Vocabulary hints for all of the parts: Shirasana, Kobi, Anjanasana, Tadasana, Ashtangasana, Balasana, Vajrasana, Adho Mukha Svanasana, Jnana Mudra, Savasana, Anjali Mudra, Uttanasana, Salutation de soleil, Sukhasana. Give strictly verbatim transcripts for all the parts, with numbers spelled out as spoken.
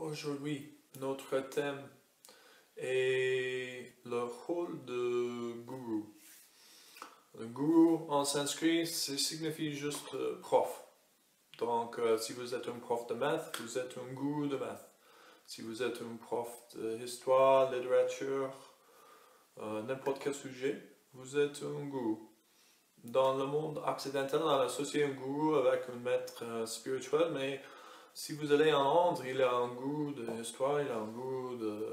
Aujourd'hui, notre thème est le rôle de guru. Le guru en sanskrit, ça signifie juste prof. Donc, euh, si vous êtes un prof de maths, vous êtes un guru de maths. Si vous êtes un prof d'histoire, littérature, euh, n'importe quel sujet, vous êtes un guru. Dans le monde occidental, on associe un guru avec un maître euh, spirituel, mais si vous allez en Inde, il y a un goût d'histoire, il y a un goût de,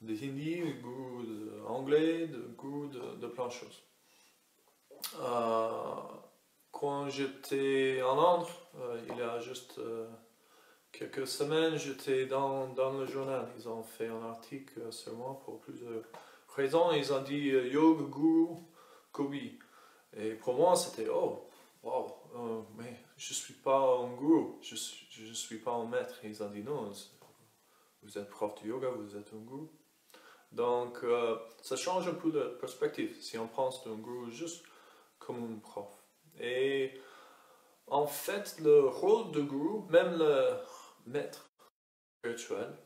de hindi, un goût d'anglais, un goût de, de plein de choses. Euh, quand j'étais en Inde, euh, il y a juste euh, quelques semaines, j'étais dans, dans le journal. Ils ont fait un article sur moi pour plusieurs raisons. Ils ont dit euh, Yoga Guru Kobi. Et pour moi, c'était oh! Wow, euh, mais je ne suis pas un gourou, je ne suis pas un maître. Ils ont dit non, vous êtes prof de yoga, vous êtes un gourou. Donc, euh, ça change un peu de perspective si on pense d'un gourou juste comme un prof. Et en fait, le rôle de gourou, même le maître spirituel,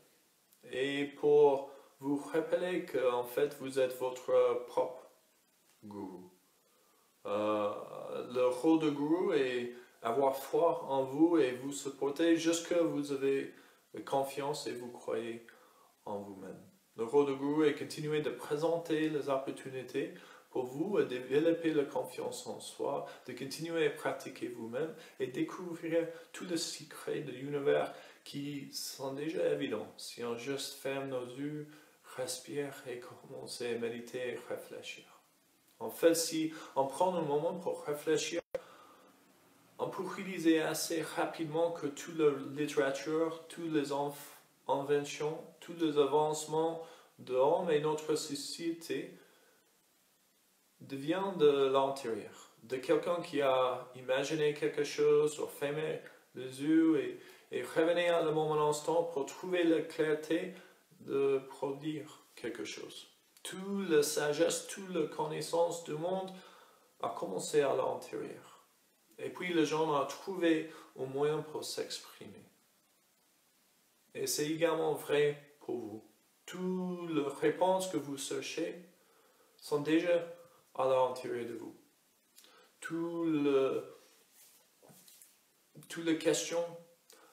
est pour vous rappeler que en fait, vous êtes votre propre gourou. Euh, le rôle de gourou est avoir foi en vous et vous supporter jusqu'à ce que vous avez confiance et vous croyez en vous-même. Le rôle de gourou est continuer de présenter les opportunités pour vous et développer la confiance en soi, de continuer à pratiquer vous-même et découvrir tous les secrets de l'univers qui sont déjà évidents si on juste ferme nos yeux, respire et commence à méditer et réfléchir. En fait, si on prend un moment pour réfléchir, on peut réaliser assez rapidement que toute la littérature, toutes les inventions, tous les avancements de l'homme et notre société deviennent de l'intérieur, de quelqu'un qui a imaginé quelque chose, ou fermé les yeux et, et revenir à le moment instant pour trouver la clarté de produire quelque chose. Toute la sagesse, toute la connaissance du monde a commencé à l'intérieur. Et puis les gens ont trouvé un moyen pour s'exprimer. Et c'est également vrai pour vous. Toutes les réponses que vous cherchez sont déjà à l'intérieur de vous. Toutes les, toutes les questions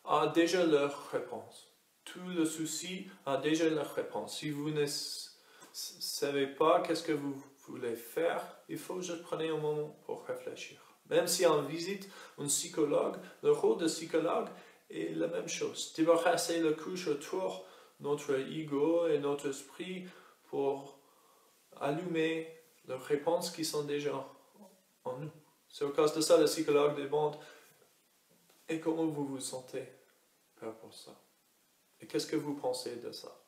ont déjà leurs réponses. Tous les soucis ont déjà leurs réponses. Si vous ne Si vous ne savez pas qu'est-ce que vous voulez faire, il faut juste prendre un moment pour réfléchir. Même si on visite un psychologue, le rôle de psychologue est la même chose. Débarrasser la couche autour de notre ego et notre esprit pour allumer les réponses qui sont déjà en nous. C'est à cause de ça le psychologue demande « Et comment vous vous sentez par rapport à ça? Et qu'est-ce que vous pensez de ça ?»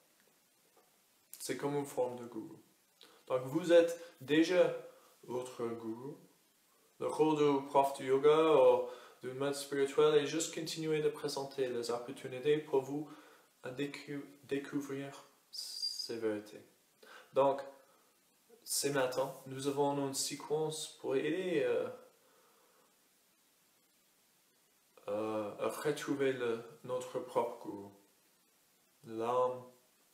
C'est comme une forme de gourou. Donc vous êtes déjà votre gourou. Le rôle du prof de yoga ou du maître spirituel est juste continuer de présenter les opportunités pour vous à décou découvrir ces vérités. Donc, ce matin, nous avons une séquence pour aider euh, euh, à retrouver le, notre propre gourou. L'âme.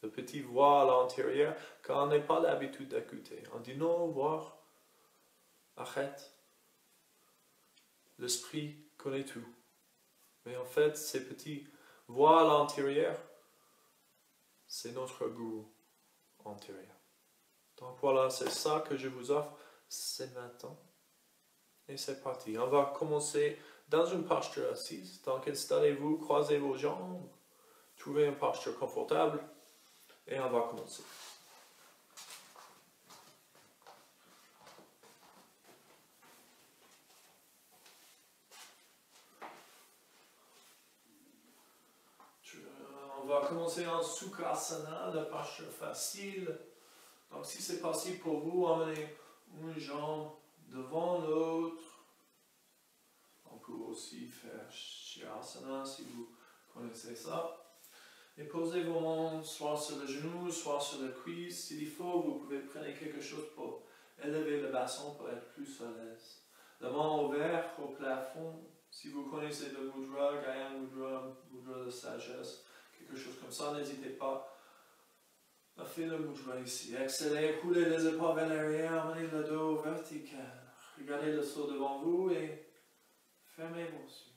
Le petit voix à l'intérieur, quand on n'a pas l'habitude d'écouter. On dit non, voir, arrête. L'esprit connaît tout. Mais en fait, ces petits voix à l'intérieur, c'est notre gourou intérieur. Donc voilà, c'est ça que je vous offre ce matin. Et c'est parti. On va commencer dans une posture assise. Donc installez-vous, croisez vos jambes, trouvez une posture confortable. Et on va commencer. On va commencer en Sukhasana, la posture facile. Donc si c'est possible pour vous, amenez une jambe devant l'autre. On peut aussi faire Shirasana si vous connaissez ça. Et posez vos mains soit sur le genou, soit sur la cuisse. S'il faut, vous pouvez prendre quelque chose pour élever le bassin pour être plus à l'aise. La main ouverte au plafond. Si vous connaissez le mudra, Jnana Mudra, mudra de sagesse, quelque quelque chose comme ça, n'hésitez pas à faire le mudra ici. Exhalez, coulez les épaules vers l'arrière, amenez le dos vertical. Regardez le sol devant vous et fermez vos yeux.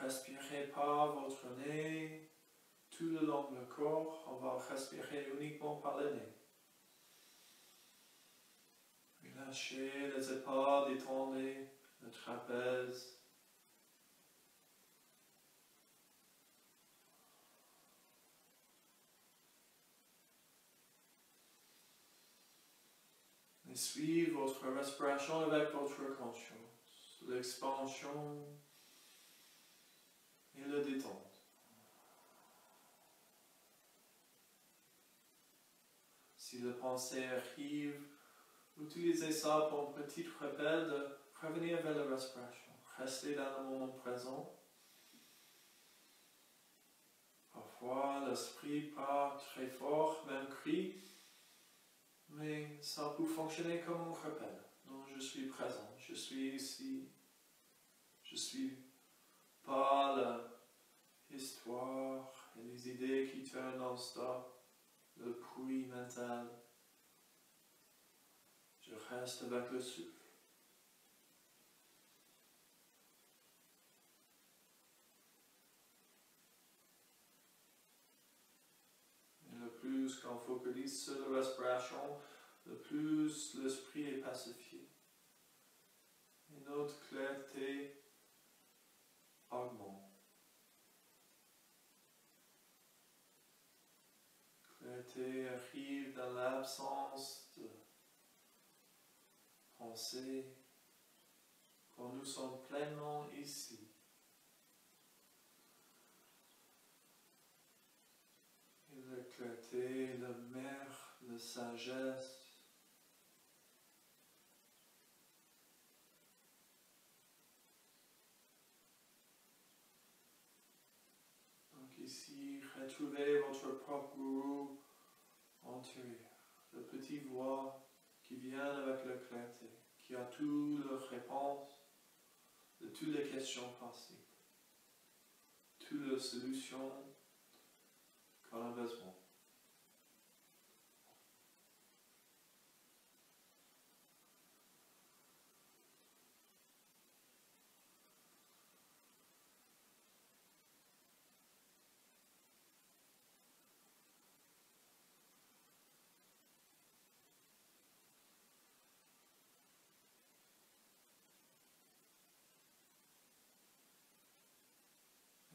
Respirez par votre nez, tout le long du corps. On va respirer uniquement par le nez. Relâchez les épaules, détendez le trapèze. Et suivez votre respiration avec votre conscience, l'expansion et le détente. Si la pensée arrive, utilisez ça pour un petit rappel de revenir vers la respiration. Restez dans le moment présent. Parfois, l'esprit part très fort, même crie, mais ça peut fonctionner comme un rappel. Non, je suis présent, je suis ici, je suis pas l'histoire et les idées qui tournent en stop, le bruit mental. Je reste avec le souffle. Et le plus qu'on focalise sur la respiration, le plus l'esprit est pacifié. Et notre clarté augmente. Clarté arrive dans l'absence de pensée quand nous sommes pleinement ici. Et la clarté, la mer, la sagesse. Ici, retrouvez votre propre gourou antérieur, la petite voix qui vient avec la clarté, qui a toutes les réponses de toutes les questions possibles, toutes les solutions qu'on a besoin.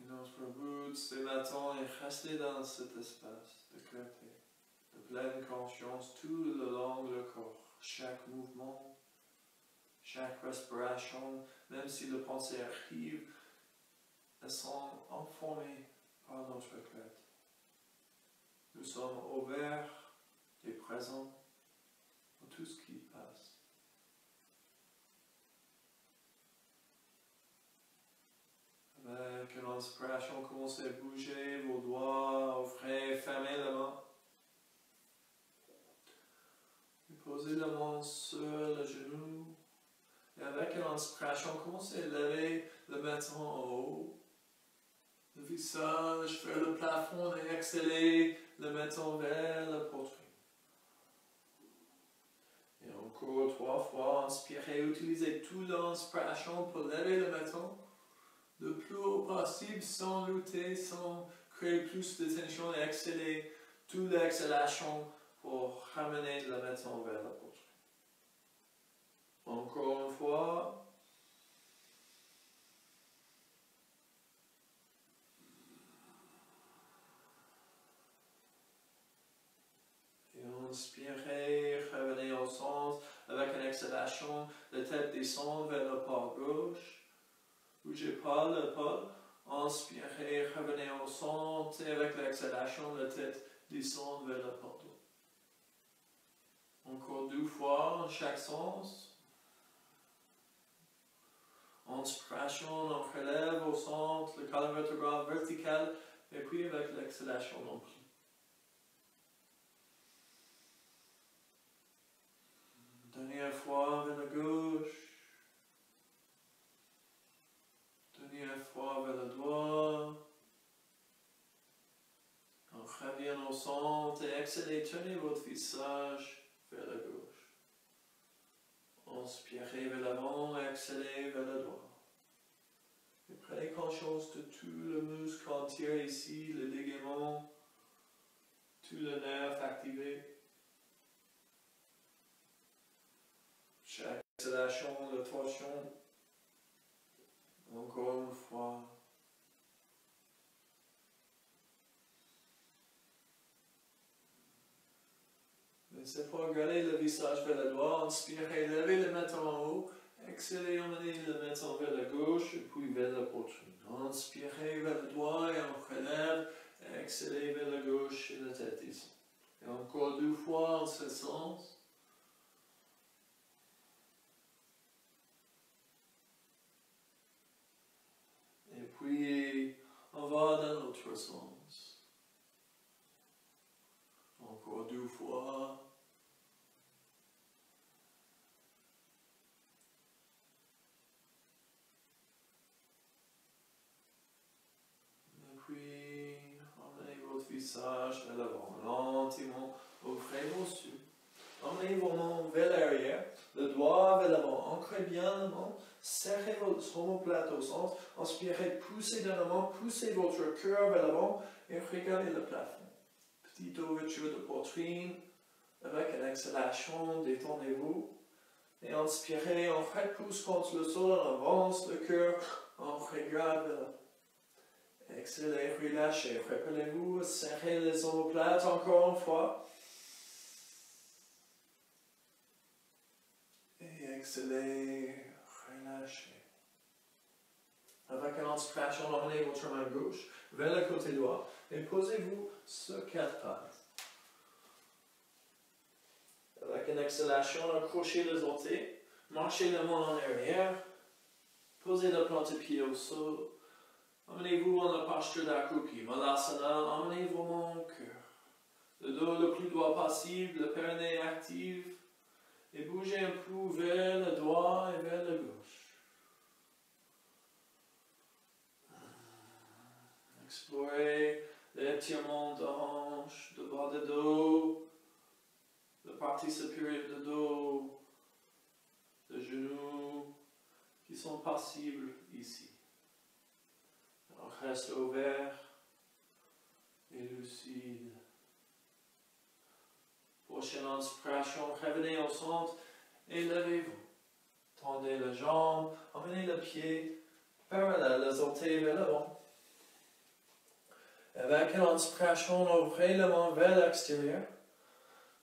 Notre but, c'est maintenant et rester dans cet espace de clarté, de pleine conscience tout le long du corps, chaque mouvement, chaque respiration, même si les pensées arrivent, elles sont informées par notre clarté. Nous sommes ouverts et présents pour tout ce qui passe. Avec une inspiration, commencez à bouger vos doigts, ouvrez, fermez la main. Et posez la main sur le genou. Et avec une inspiration, commencez à lever le menton en haut. Le visage vers le plafond et exhalez le menton vers la poitrine. Et encore trois fois, inspirez, utilisez toute l'inspiration pour lever le menton le plus haut possible, sans lutter, sans créer plus de tension, et exhaler toute l'exhalation pour ramener le menton vers la poitrine. Encore une fois. Et inspirez, revenez au centre avec une exhalation, la tête descend vers le port gauche. Bougez pas le pas, inspirez, revenez au centre et avec l'exhalation, la tête descend vers le poteau. Encore deux fois en chaque sens. Inspiration, on relève au centre, le colonne vertébrale verticale et puis avec l'exhalation, on plie. Dernière fois vers la gauche. Exhalez, tournez votre visage vers la gauche. Inspirez vers l'avant, exhalez vers la droite. Et prenez conscience de tout le muscle entier ici, le ligament, tout le nerf activé. Chaque exhalation, la torsion. Encore une fois. Laissez pas regarder le visage vers la droite, inspirez, levez le menton en haut, exhalez, emmenez le menton vers la gauche, et puis vers la poitrine. Inspirez vers le droit, et on relève, exhalez vers la gauche, et la tête descend. Et encore deux fois en ce sens. Et puis, on va dans l'autre sens. Encore deux fois. Visage vers l'avant, lentement, ouvrez vos yeux. Emmenez vos mains vers l'arrière, le doigt vers l'avant, ancrez bien la main, serrez votre omoplate au centre, inspirez, poussez dans la main, poussez votre cœur vers l'avant et regardez le plafond. Petite ouverture de poitrine, avec une exhalation, détendez-vous et inspirez, on repousse contre le sol, on avance le cœur, on regarde vers l'avant. Exhalez, relâchez, rappelez-vous, serrez les omoplates encore une fois. Et exhalez, relâchez. Avec une inspiration, emmenez votre main gauche vers le côté droit et posez-vous sur quatre pattes. Avec une exhalation, accrochez les orteils, marchez la main en arrière, posez le plan de pied au sol. Emmenez-vous en la posture d'accroupi, Balasana, emmenez vos mains au cœur. Le dos le plus droit possible, le périnée actif. Et bougez un peu vers le droit et vers le gauche. Explorez l'étirement de hanche, de bas de dos, la partie supérieure de dos, de genoux, qui sont possibles ici. Reste ouvert et lucide. Prochaine inspiration, revenez au centre et levez-vous. Tendez la jambe, emmenez le pied parallèle aux orteils vers l'avant. Avec une inspiration, ouvrez la main vers l'extérieur.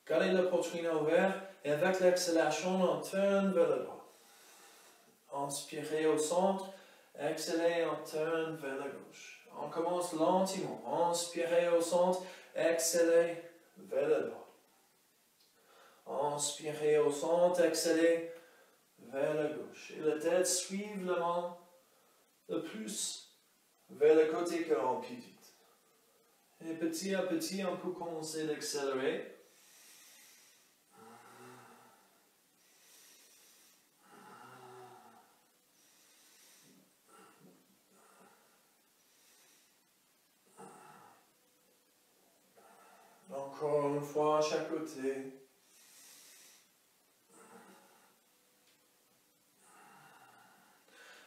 Gardez la poitrine ouverte et avec l'exhalation, on tourne vers le droit. Inspirez au centre. Exhalez, on tourne vers la gauche. On commence lentement. Inspirez au centre. Exhalez vers la droite. Inspirez au centre. Exhalez vers la gauche. Et la tête suit la main le plus vers le côté que l'on pivote. Et petit à petit, on peut commencer d'accélérer. Encore une fois à chaque côté.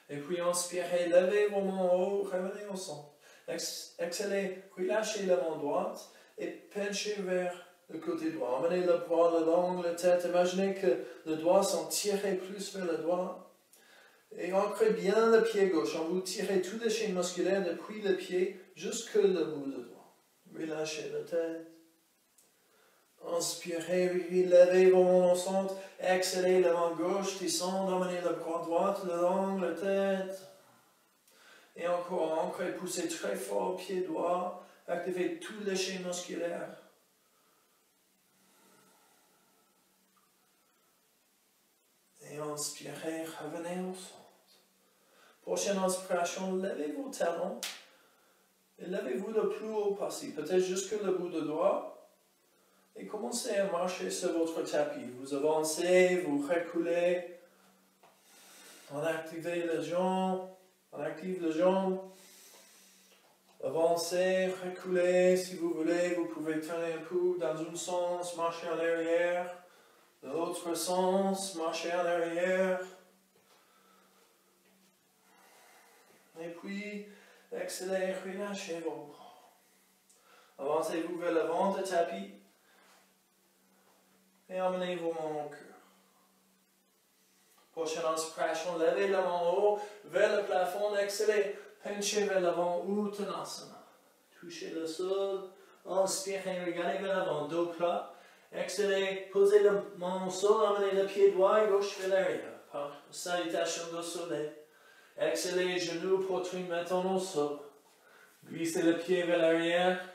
Et puis inspirez, levez vos mains en haut, revenez au centre. Ex exhalez, relâchez la main droite et penchez vers le côté droit. Emmenez le poids, le long, la tête. Imaginez que le doigt s'en tire plus vers le doigt. Et ancrez bien le pied gauche. On vous tirez toutes les chaînes musculaires depuis le pied jusque le bout du doigt. Relâchez la tête. Inspirez, levez vos mains au centre, exhalez la main gauche, descendez, emmenez la bras droite, le long, la tête. Et encore, ancrez, poussez très fort au pied droit, activez tout le chaîne musculaire. Et inspirez, revenez au centre. Prochaine inspiration, levez vos talons, et levez-vous le plus haut possible, peut-être jusqu'à le bout de droit. Et commencez à marcher sur votre tapis. Vous avancez, vous reculez. On active les jambes. On active les jambes. Avancez, reculez si vous voulez, vous pouvez tenir le pouls dans un sens, marcher en arrière, dans l'autre sens, marcher en arrière. Et puis, exhalez, relâchez vos bras. Avancez-vous vers le ventre tapis et emmenez vos mains au cœur. Prochaine inspiration, levez la main en haut vers le plafond, exhalez. Penchez vers l'avant, Uttanasana. Touchez le sol, inspirez, regardez vers l'avant, dos plat. Exhalez, posez la main au sol, amenez le pied droit et gauche vers l'arrière. Par salutation de soleil. Exhalez, genoux, poitrine, maintenant au sol. Glissez le pied vers l'arrière,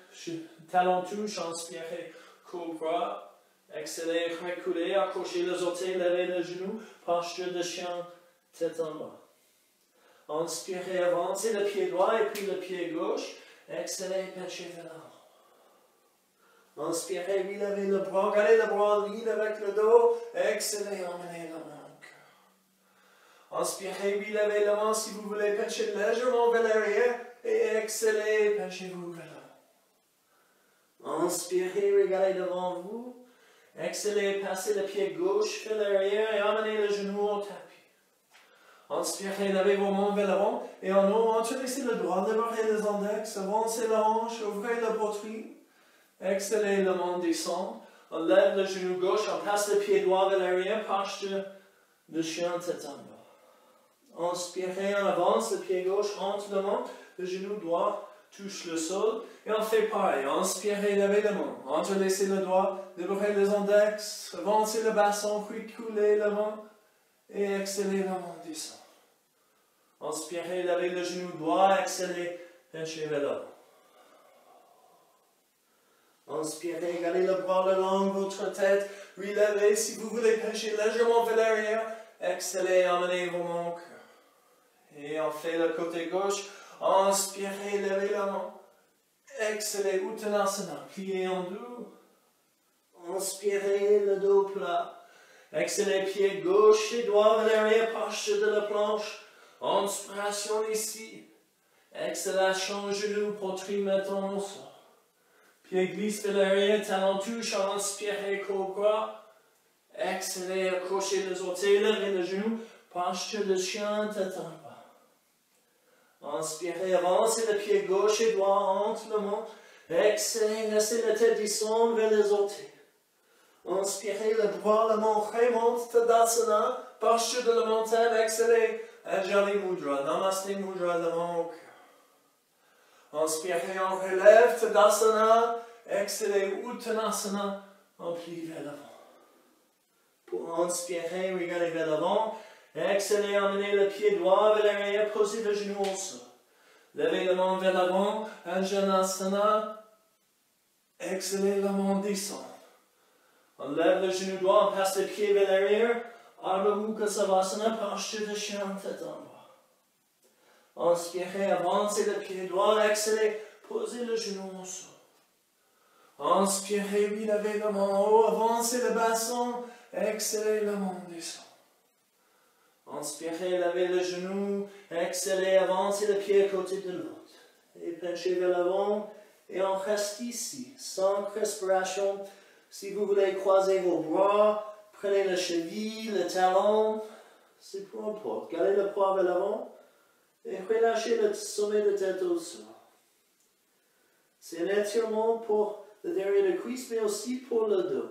talon touche, inspirez, cobra. Exhalez, reculez, accrochez les orteils, levez le genou, posture de chien, tête en bas. Inspirez, avancez le pied droit et puis le pied gauche. Exhalez, penchez vers l'avant. Inspirez, relevez le bras, gardez le bras en ligne avec le dos. Exhalez, emmenez la main au cœur. Inspirez, relevez la main si vous voulez, penchez légèrement vers l'arrière. Et exhalez, penchez-vous vers l'avant. Inspirez, regardez devant vous. Exhalez, passez le pied gauche vers l'arrière et emmenez le genou au tapis. Inspirez, levez vos mains vers l'avant et en haut, entrelaissez le doigt, démarrez les index, avancez la hanche, ouvrez la poitrine. Exhalez, le main descend, on lève le genou gauche, on passe le pied droit vers l'arrière, posture de chien tête en bas. Inspirez, on avance le pied gauche entre le main, le genou droit touche le sol et on fait pareil. Inspirez, levez la main, entrelaissez le doigt, démarrez les index, avancez le bassin, puis coulez la main. Et exhalez, la main descend. Inspirez, levez le genou droit, exhalez, penchez vers l'avant. Inspirez, gardez le bras le long de votre tête, relevez si vous voulez, penchez légèrement vers l'arrière. Exhalez, emmenez vos mains au cœur. Et on fait le côté gauche. Inspirez, levez la main. Exhalez, Uttanasana, pliez en deux. Inspirez, le dos plat. Exhalez, pied gauche et droit vers l'arrière, posture de la planche. Inspiration ici. Exhalation, genou, poitrine, maintenant au sol. Pied glisse vers l'arrière, talon touche, inspirez, cobra. Exhalez, accrochez les orteils, levez le genou, posture de chien, tête en bas. Inspirez, avancez le pied gauche et droit entre le monde. Exhalez, laissez la tête descendre vers les orteils. Inspirez, le bras, la main remonte, Tadasana, posture de la montagne, exhalez, Anjali Mudra, Namaste Mudra, la main au cœur. Inspirez, on relève, Tadasana, exhalez, Uttanasana, on plie vers l'avant. Pour inspirer, regardez vers l'avant, exhalez, emmenez le pied droit vers l'arrière, posez le genou au sol. Levez la main vers l'avant, Anjanasana, exhalez, la main descend. On lève le genou droit, on passe le pied vers l'arrière. Adho Mukha Svanasana, posture de chien, tête en bas. Inspirez, avancez le pied droit, exhalez, posez le genou au sol. Inspirez, relevez la main en haut, avancez le bassin, exhalez, la main descend. Inspirez, levez le genou, exhalez, avancez le pied à côté de l'autre. Et penchez vers l'avant, et on reste ici, cinq respirations. Si vous voulez croiser vos bras, prenez la cheville, le talon, c'est peu importe. Gardez le poids vers l'avant et relâchez le sommet de tête au sol. C'est un étirement pour le derrière de cuisse, mais aussi pour le dos.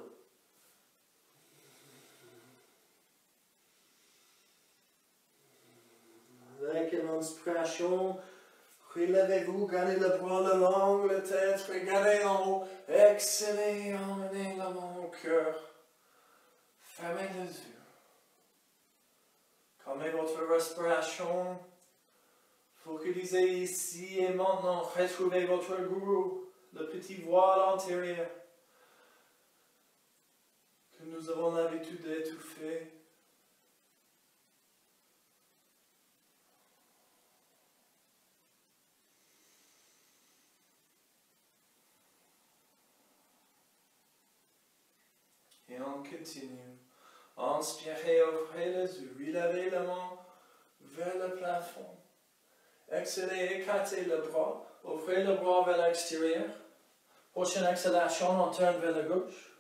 Avec une inspiration, relevez-vous, gardez le bras le long, la tête, regardez en haut. Exhalez, emmenez la main au cœur. Fermez les yeux. Calmez votre respiration. Focalisez ici et maintenant. Retrouvez votre gourou, le petit voile antérieur que nous avons l'habitude d'étouffer. Et on continue. Inspirez, ouvrez les yeux, relevez la main vers le plafond. Exhalez, écartez le bras. Ouvrez le bras vers l'extérieur. Prochaine exhalation, on tourne vers la gauche.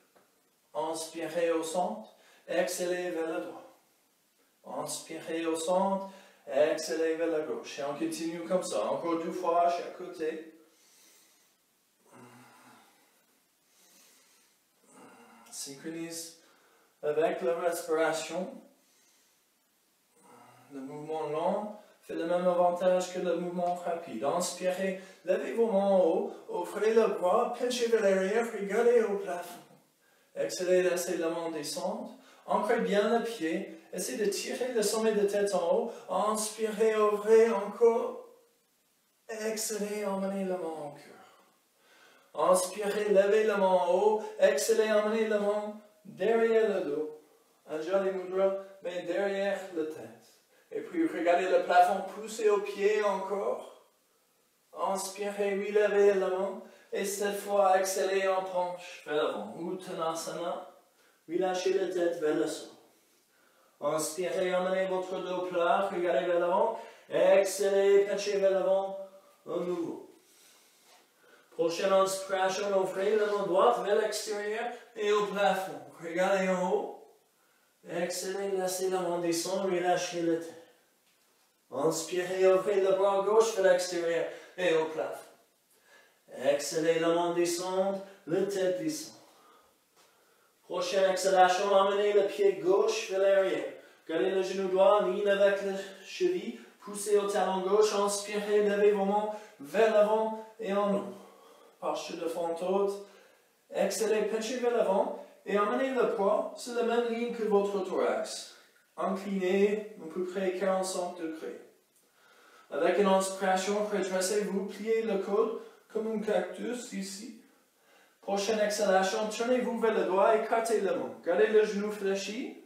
Inspirez au centre. Exhalez vers le droit. Inspirez au centre. Exhalez vers la gauche. Et on continue comme ça. Encore deux fois à chaque côté. Synchronise avec la respiration. Le mouvement lent fait le même avantage que le mouvement rapide. Inspirez, levez vos mains en haut, ouvrez le bras, penchez vers l'arrière, regardez au plafond. Exhalez, laissez la main descendre. Ancrez bien le pied. Essayez de tirer le sommet de tête en haut. Inspirez, ouvrez encore. Exhalez, emmenez la main au cœur. Inspirez, levez la main en haut. Exhalez, emmenez la main derrière le dos. Anjali Mudra, mais derrière la tête. Et puis regardez le plafond, poussez au pied encore. Inspirez, relevez la main. Et cette fois, exhalez en penche vers l'avant. Uttanasana, relâchez la tête vers le sol. Inspirez, emmenez votre dos plat, regardez vers l'avant. Exhalez, penchez vers l'avant, à nouveau. Prochaine inspiration, ouvrez la main droite vers l'extérieur et au plafond. Regardez en haut. Exhalez, laissez la main descendre, relâchez la tête. Inspirez, ouvrez le bras gauche vers l'extérieur et au plafond. Exhalez, la main descend, la tête descend. Prochaine exhalation, emmenez le pied gauche vers l'arrière. Gardez le genou droit, ligne avec la cheville. Poussez au talon gauche, inspirez, levez vos mains vers l'avant et en haut. Posture de fente haute. Exhalez, penchez vers l'avant et emmenez le poids sur la même ligne que votre thorax. Inclinez à peu près quarante-cinq degrés. Avec une inspiration, redressez-vous, pliez le coude comme un cactus ici. Prochaine exhalation, tournez-vous vers le doigt, écartez le main. Gardez le genou fléchi.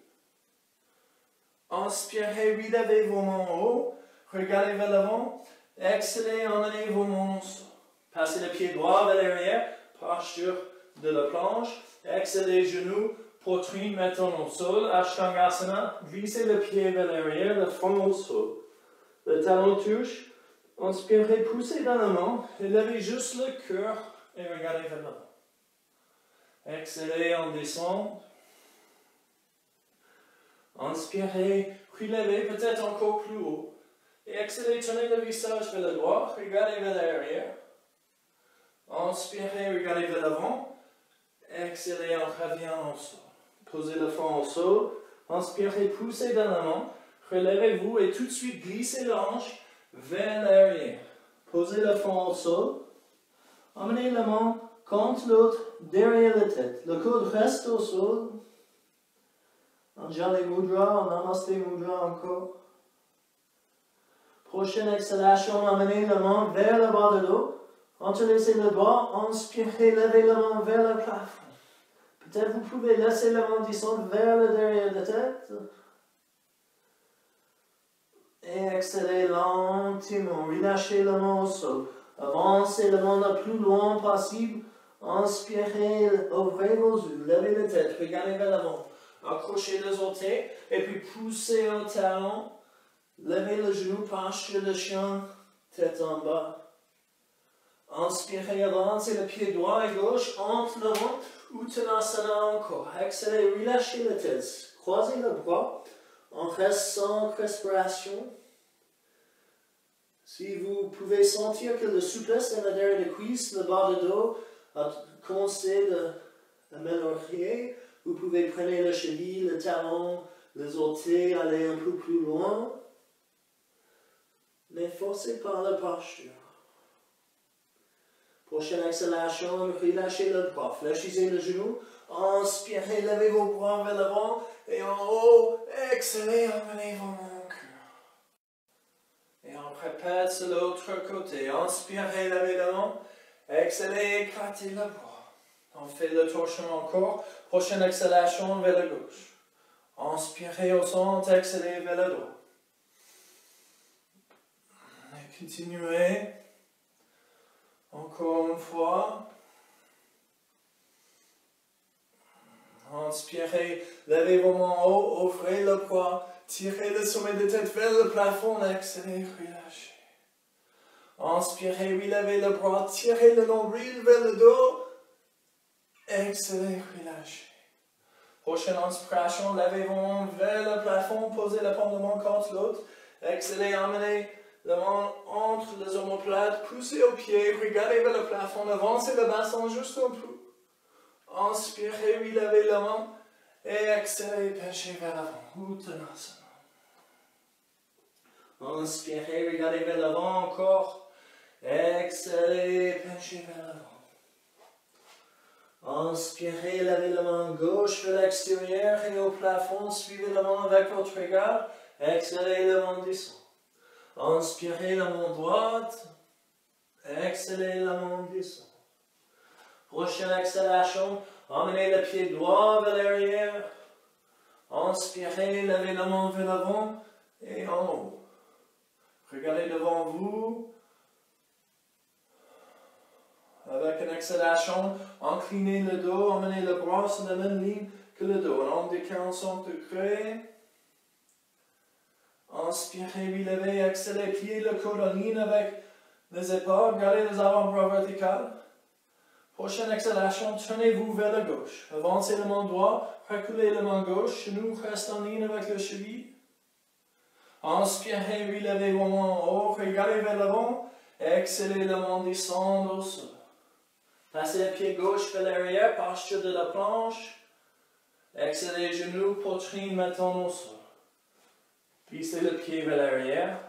Inspirez, relevez vos mains en haut. Regardez vers l'avant. Exhalez, emmenez vos mains au sol. Passez le pied droit vers l'arrière. Posture de la planche. Exhalez, genoux, poitrine maintenant au sol. Ashtangasana, glissez le pied vers l'arrière, le front au sol. Le talon touche. Inspirez, poussez dans la main, élevez juste le cœur et regardez vers l'avant. Exhalez, en descend. Inspirez, relevez peut-être encore plus haut. Et exhalez, tournez le visage vers le droit, regardez vers l'arrière. Inspirez, regardez vers l'avant. Exhalez, on revient au sol. Posez le front au sol. Inspirez, poussez dans la main, relevez-vous et tout de suite glissez la hanche vers l'arrière. Posez le front au sol. Emmenez la main contre l'autre derrière la tête. Le coude reste au sol. Anjali Mudra, Namaste Mudra encore. Prochaine exhalation, amenez la main vers le bas de l'eau. Entrelaissez le bras, inspirez, levez la main vers le plafond. Peut-être vous pouvez laisser la main descendre vers le derrière de la tête. Et exhalez lentement, relâchez la main au sol, avancez la main le plus loin possible, inspirez, ouvrez vos yeux, levez la tête, regardez vers l'avant, accrochez les orteils, et puis poussez au talon, levez le genou, penchez le chien, tête en bas, inspirez, avancez le pied droit et gauche, entre le ventre, Uttanasana encore, exhalez, relâchez la tête, croisez le bras, on reste sans respiration. Si vous pouvez sentir que la souplesse de la derrière des cuisses, le bas de dos a commencé à améliorer, vous pouvez prendre la cheville, le talon, les orteils, aller un peu plus loin. Mais forcez par la posture. Prochaine exhalation, relâchez le bras, fléchissez le genou. Inspirez, levez vos bras vers l'avant et en haut, exhalez, revenez vos mains au cœur. Et on répète sur l'autre côté. Inspirez, levez la main, exhalez, écartez le bras. On fait le torchon encore. Prochaine exhalation vers la gauche. Inspirez au centre, exhalez vers la droite. Et continuez. Encore une fois. Inspirez, levez vos mains en haut, ouvrez le poids, tirez le sommet de tête vers le plafond, exhalez, relâchez. Inspirez, relevez le bras, tirez le nombril vers le dos. Exhalez, relâchez. Prochaine inspiration, levez vos mains vers le plafond, posez la paume de main contre l'autre. Exhalez, emmenez la main entre les omoplates, poussez aux pieds, regardez vers le plafond, avancez le bassin juste un peu. Inspirez, relevez la main et exhalez, penchez vers l'avant. Uttanasana. Inspirez, regardez vers l'avant encore. Exhalez, penchez vers l'avant. Inspirez, lavez la main gauche vers l'extérieur et au plafond. Suivez la main avec votre regard. Exhalez, la main descend. Inspirez, la main droite. Exhalez, la main descend. Prochaine exhalation, emmenez le pied droit vers l'arrière. Inspirez, lavez la main vers l'avant et en haut. Regardez devant vous. Avec une exhalation, inclinez le dos, emmenez le bras sur la même ligne que le dos, en angle de quarante-cinq degrés. Inspirez, relevez, exhalez, pliez le coude en ligne avec les épaules, gardez les avant-bras verticales. Prochaine exhalation, tournez-vous vers la gauche. Avancez le main droit, reculez le main gauche, genou reste en ligne avec le cheville. Inspirez, relevez vos mains en haut, regardez vers l'avant, exhalez la main descendre au sol. Passez le pied gauche vers l'arrière, posture de la planche, exhalez genoux, poitrine maintenant au sol. Glissez le pied vers l'arrière,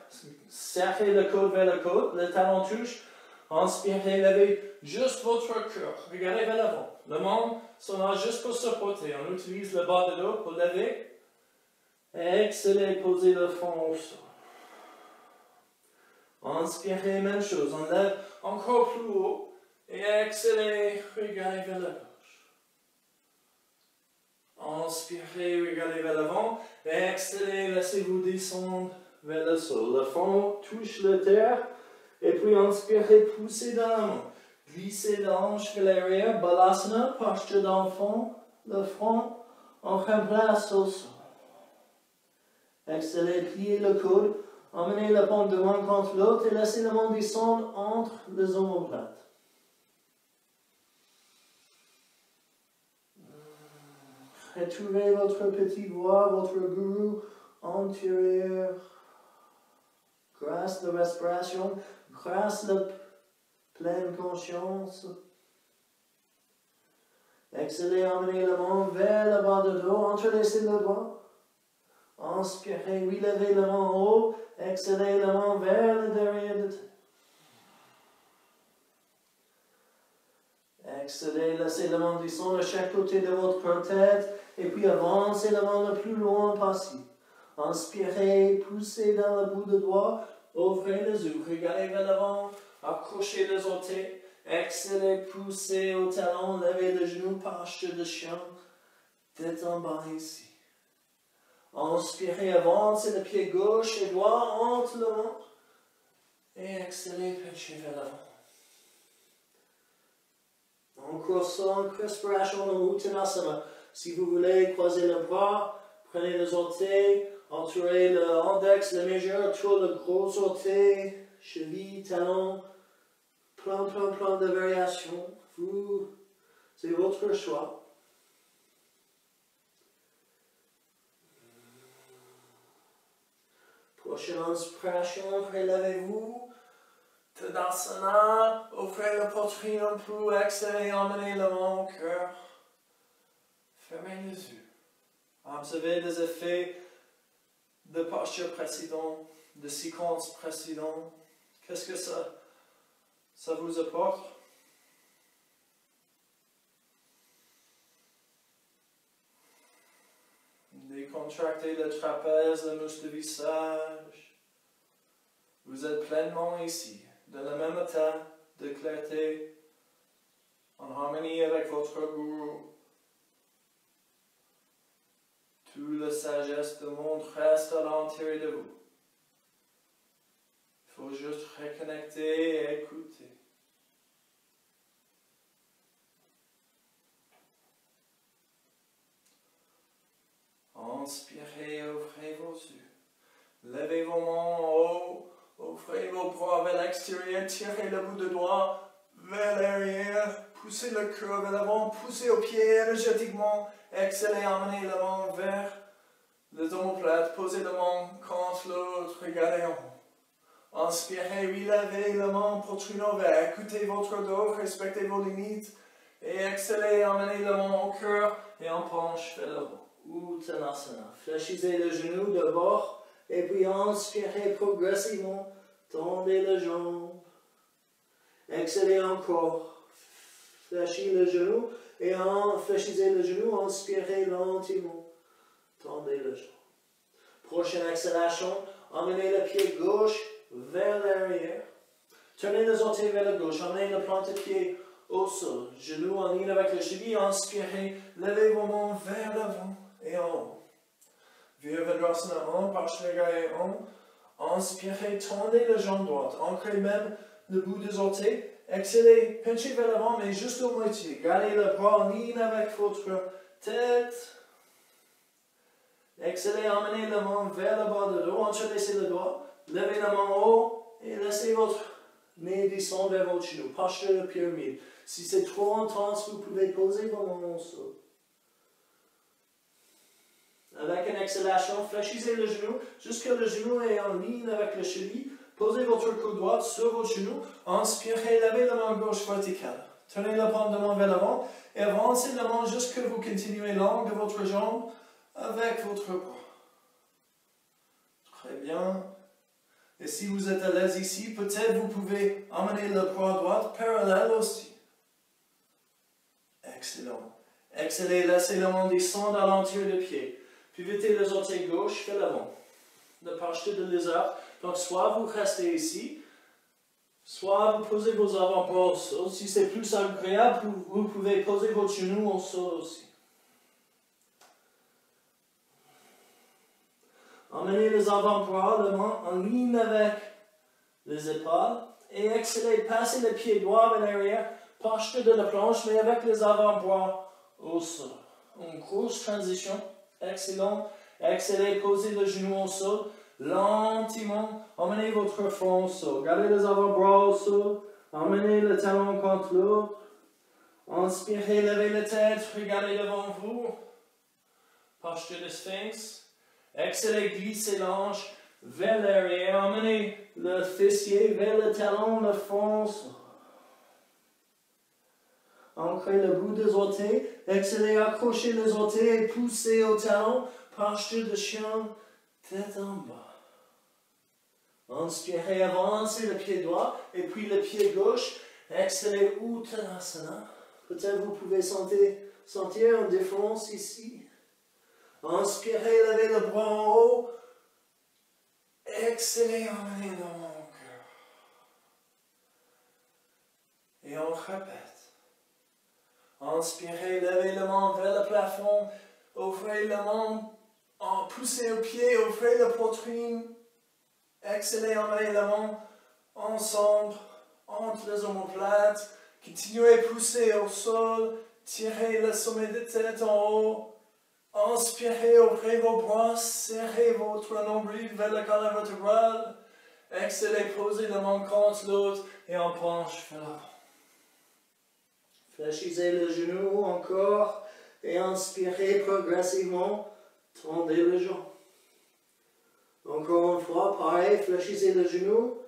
serrez le coude vers le coude, le talon touche, inspirez, levez juste votre cœur, regardez vers l'avant. Le main sera juste pour supporter, on utilise le bas de dos pour lever. Exhalez, posez le front au sol. Inspirez, même chose, on lève encore plus haut. Et exhalez, regardez vers la gauche. Inspirez, regardez vers l'avant. Exhalez, laissez-vous descendre vers le sol. Le front touche la terre. Et puis inspirez, poussez dans la main. Glissez la hanche vers l'arrière. Balasana, posture d'enfant. Le front, on remplace au sol. Exhalez, pliez le coude, emmenez la paume de main contre l'autre et laissez la main descendre entre les omoplates. Retrouvez votre petite voix, votre gourou antérieur. Grâce à la respiration, grâce à la pleine conscience. Exhalez, emmenez la main vers le bas de dos, entrelaissez le bras. Inspirez, relevez la main en haut, exhalez la main vers le derrière de tête. Exhalez, laissez la main descendre à chaque côté de votre tête et puis avancez la main le plus loin possible. Inspirez, poussez dans le bout de doigt, ouvrez les yeux, regardez vers l'avant, accrochez les orteils. Exhalez, poussez au talon, levez le genou, posture de chien, tête en bas ici. Inspirez, avancez le pied gauche et droit entre le ventre. Et exhalez, penchez vers l'avant. Encore cinq respirations dans Uttanasana. Si vous voulez, croisez le bras, prenez les orteils, entourez le index, le majeur, tour le gros orteil, cheville, talon. Plein, plein, plein de variations. Vous, c'est votre choix. Prochaine inspiration, relevez-vous. Tadasana, ouvrez la poitrine un peu, exhalez, emmenez le long cœur. Fermez les yeux. Observez les effets de posture précédente, de séquence précédente. Qu'est-ce que ça, ça vous apporte? Décontractez le trapèze, le muscle du visage. Vous êtes pleinement ici, dans le même état de clarté, en harmonie avec votre gourou. Tout le sagesse du monde reste à l'intérieur de vous. Il faut juste reconnecter et écouter. Inspirez, ouvrez vos yeux. Levez vos mains en haut, ouvrez vos bras vers l'extérieur. extérieur, tirez le bout de doigt vers l'arrière, poussez le cœur vers l'avant, poussez aux pieds énergétiquement, exhalez, emmenez la main vers les omoplates, posez la main contre l'autre, regardez en haut. Inspirez, oui, lavez la main poitrine ouverte, écoutez votre dos, respectez vos limites, et exhalez, emmenez la main au cœur, et on penche vers l'avant. Uttanasana, fléchissez le genou de bord, et puis inspirez progressivement, tendez la jambe, exhalez encore, fléchissez le genou, et fléchissez le genou, inspirez lentement, tendez la jambe. Prochaine exhalation, emmenez le pied gauche vers l'arrière, tournez les orteils vers la gauche, emmenez le plante de pied au sol, genoux en ligne avec les chevilles, inspirez, levez vos mains vers l'avant et en haut. Vieux Vajrasana en, parche les gailles en, inspirez, tendez la jambe droite, ancrez même le bout des orteils, exhalez, penchez vers l'avant mais juste au moitié, gardez le bras en ligne avec votre tête, exhalez, emmenez la main vers le bas de dos, entrelaissez le doigt, levez la main en haut et laissez votre nez descendre vers votre genou, posture de pyramide. Si c'est trop intense, vous pouvez poser vos mains au sol. Avec une exhalation, fléchissez le genou jusqu'à le genou est en ligne avec le cheville. Posez votre coude droit sur votre genou. Inspirez, levez la main gauche verticale. Tenez la paume de main vers l'avant et avancez la main jusqu'à vous continuez l'angle de votre jambe avec votre bras. Très bien. Et si vous êtes à l'aise ici, peut-être vous pouvez emmener le bras droit parallèle aussi. Excellent. Exhalez, laissez la main descendre à l'intérieur des pieds. Pivotez les orteils gauche vers l'avant. Le posture de lézard. Donc, soit vous restez ici, soit vous posez vos avant-bras au sol. Si c'est plus agréable, vous pouvez poser votre genou au sol aussi. Emmenez les avant-bras, les mains en ligne avec les épaules. Et exhalez, passez les pieds droits vers l'arrière, posture de la planche, mais avec les avant-bras au sol. Une grosse transition. Excellent. Exhalez, posez le genou au sol. Lentement, emmenez votre front au sol. Gardez les avant-bras au sol. Emmenez le talon contre l'autre. Inspirez, levez la tête, regardez devant vous. Posture de sphinx. Exhalez, glissez l'ange vers l'arrière, emmenez le fessier vers le talon, le front. Ancrez le bout des orteils, exhalez, accrochez les orteils et poussez au talon, posture de chien, tête en bas. Inspirez, avancez le pied droit et puis le pied gauche, exhalez, Uttanasana. Peut-être vous pouvez sentir, sentir une différence ici. Inspirez, levez le bras en haut. Exhalez, emmenez dans mon cœur. Et on répète. Inspirez, levez la main vers le plafond. Ouvrez la main. Poussez au pied, ouvrez la poitrine. Exhalez, emmenez la main ensemble, entre les omoplates. Continuez à pousser au sol. Tirez le sommet de tête en haut. Inspirez, ouvrez vos bras, serrez votre nombril vers la colonne vertébrale. Exhalez, posez la main contre l'autre et on penche vers l'avant. Fléchissez le genou encore et inspirez progressivement, tendez le genou. Encore une fois, pareil, fléchissez le genou,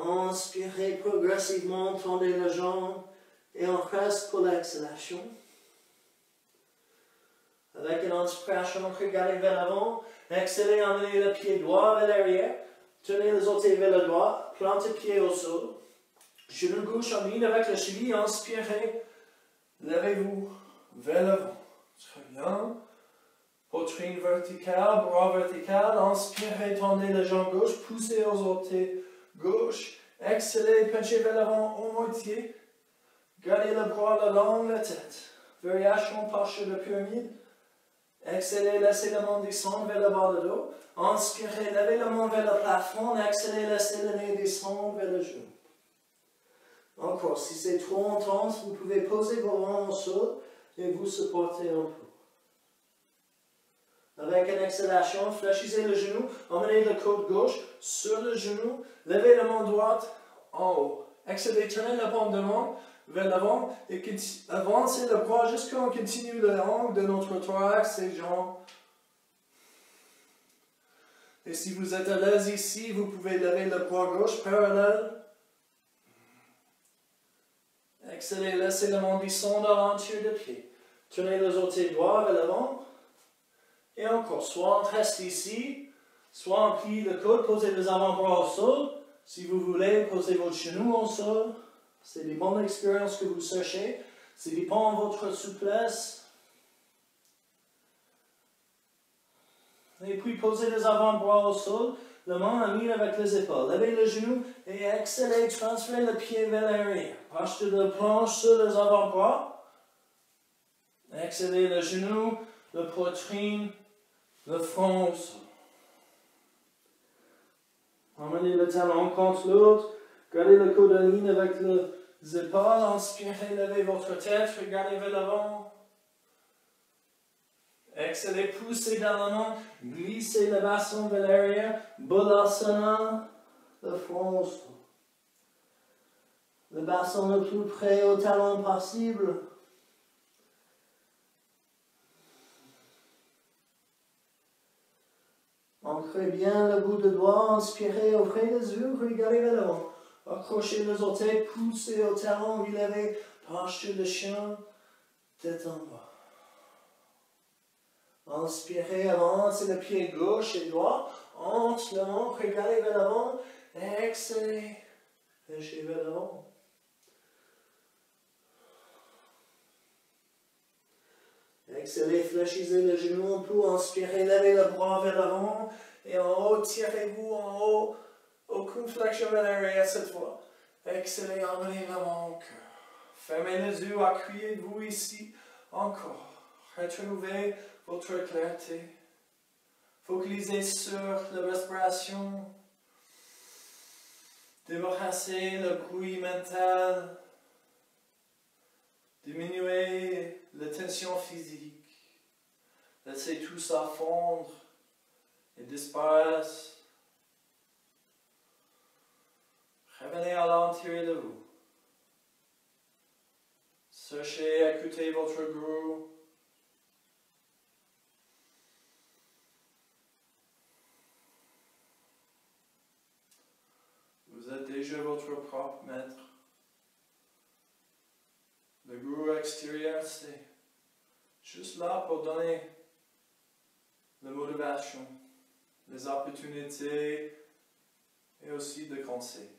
inspirez progressivement, tendez le genou et on reste pour l'exhalation. Avec une inspiration, regardez vers l'avant, exhalez, emmenez le pied droit vers l'arrière, tenez les orteils vers le droit, plantez le pied au sol, genou gauche en ligne avec la cheville, inspirez, levez-vous vers l'avant. Très bien. Poitrine verticale, bras vertical, inspirez, tendez la jambe gauche, poussez aux orteils gauche, exhalez, penchez vers l'avant au moitié, gardez le bras le long de la tête, variation posture de pyramide. Exhalez, laissez la main descendre vers le bas de dos. Inspirez, levez la main vers le plafond. Exhalez, laissez le nez descendre vers le genou. Encore, si c'est trop intense, vous pouvez poser vos mains au sol et vous supporter un peu. Avec une exhalation, fléchissez le genou, emmenez le coude gauche sur le genou, levez la main droite, en haut. Accélérez, tournez la paume de main vers l'avant et avancez le bras jusqu'à on continue le long de notre thorax et jambes. Et si vous êtes à l'aise ici, vous pouvez lever le bras gauche parallèle. Accélérez, laissez le mendicant dans l'entier de pied. Tournez les orteils droits vers l'avant. Et encore, soit on reste ici, soit on plie le coude, posez les avant-bras au sol. Si vous voulez, posez votre genou au sol. C'est des bonnes expériences que vous cherchez. Ça dépend de votre souplesse. Et puis posez les avant-bras au sol, la main à mine avec les épaules. Levez le genou et exhalez, transférez le pied vers l'arrière. Projetez le planche sur les avant-bras. Exhalez le genou, la poitrine, le front au sol. Emmenez le talon contre l'autre. Gardez le coude en ligne avec les épaules. Inspirez, levez votre tête, regardez vers l'avant. Exhalez, poussez dans la main, glissez le bassin vers l'arrière, Balasana, le front au sol. Le bassin le plus près au talon possible. Ancrez bien le bout de doigt, inspirez, ouvrez les yeux, regardez vers l'avant. Accrochez les orteils, poussez au talon, vous levez, penchez le chien, tête en bas. Inspirez, avancez le pied gauche et droit, entre le ventre, regardez vers l'avant, exhalez, lâchez vers l'avant. Exhalez, fléchissez le genou un peu, inspirez, levez le bras vers l'avant, et en haut, tirez-vous en haut, aucune flexion vers l'arrière cette fois. Exhalez, emmenez l'avant au cœur. Fermez les yeux, accueillez-vous ici, encore. Retrouvez votre clarté. Focalisez sur la respiration. Débarrassez le bruit mental. Diminuez la tension physique. Laissez tout ça fondre et disparaître. Revenez à l'intérieur de vous. Cherchez, écoutez votre gourou. Vous êtes déjà votre propre maître. Le gourou extérieur, c'est juste là pour donner la motivation, les opportunités et aussi des conseils.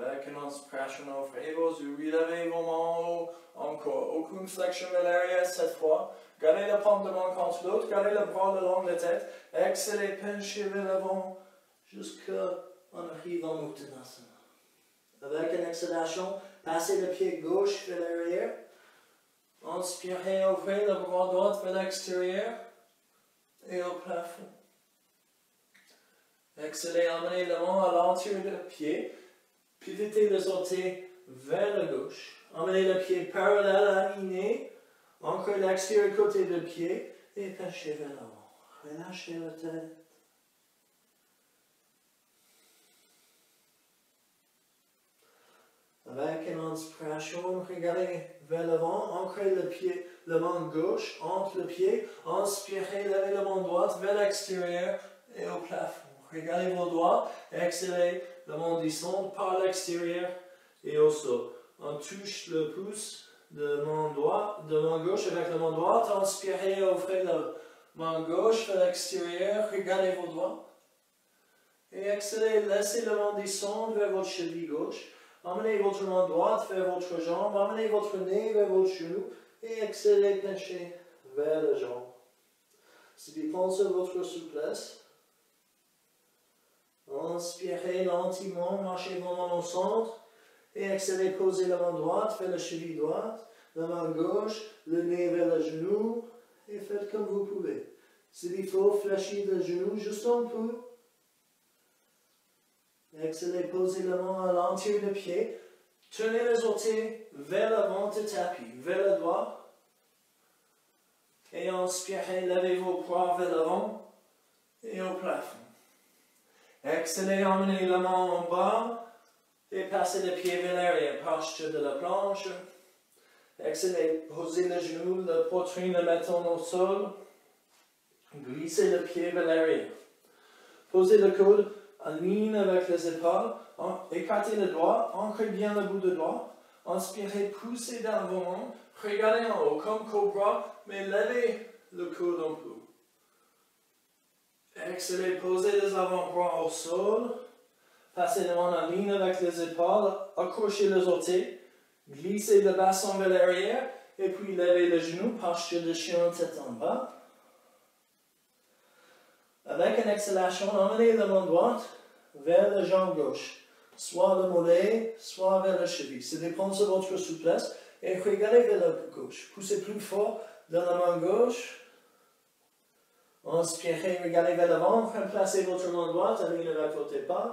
Avec une inspiration, ouvrez vos yeux, relevez vos mains en haut, encore, aucune flexion vers l'arrière cette fois. Gardez la paume de main contre l'autre, gardez le bras le long de la tête, exhalez, penchez vers l'avant jusqu'à on arrive en Uttanasana. Avec une exhalation, passez le pied gauche vers l'arrière, inspirez, ouvrez le bras droit vers l'extérieur et au plafond. Exhalez, emmenez la main à l'intérieur du pied, pivotez les orteils vers la gauche, emmenez le pied parallèle, aligné. Encore l'extérieur côté de pied et penchez vers l'avant. Relâchez la tête. Avec une inspiration, regardez vers l'avant, ancrez le pied, le main gauche entre le pied, inspirez, levez la main droite vers l'extérieur et au plafond. Regardez vos doigts, exhalez, le main descend par l'extérieur et au sol. On touche le pouce de main droite, de main gauche avec la main droite, inspirez, ouvrez la main gauche vers l'extérieur, regardez vos doigts. Et exhalez, laissez la main descendre vers votre cheville gauche, emmenez votre main droite vers votre jambe, emmenez votre nez vers votre genou, et exhalez, penchez vers la jambe. Ça dépend de votre souplesse. Inspirez lentement, marchez vos mains au centre. Et exhalez, posez la main droite vers la cheville droite, la main gauche, le nez vers le genou, et faites comme vous pouvez. S'il faut, fléchir le genou juste un peu. Exhalez, posez la main à l'entier du pied, tournez les orteils vers l'avant du tapis, vers le doigt, et inspirez, levez vos bras vers l'avant, et au plafond. Exhalez, emmenez la main en bas et passez les pieds vers l'arrière, proche de la planche. Exhalez, posez le genou, la poitrine, le menton au sol. Glissez le pied vers l'arrière. Posez le coude en ligne avec les épaules. Écartez le doigt, ancrez bien le bout de doigt. Inspirez, poussez dans vos mains. Regardez en haut comme cobra, mais levez le coude en plus. Exhalez, posez les avant-bras au sol. Passez les mains en ligne avec les épaules. Accrochez les orteils. Glissez le bassin vers l'arrière. Et puis levez le genou, posture de chien, tête en bas. Avec une exhalation, emmenez la main droite vers la jambe gauche, soit le mollet, soit vers la cheville. Ça dépend de votre souplesse. Et regardez vers la gauche. Poussez plus fort dans la main gauche. Inspirez, regardez vers l'avant. Placez votre main droite avec le avec votre épaule.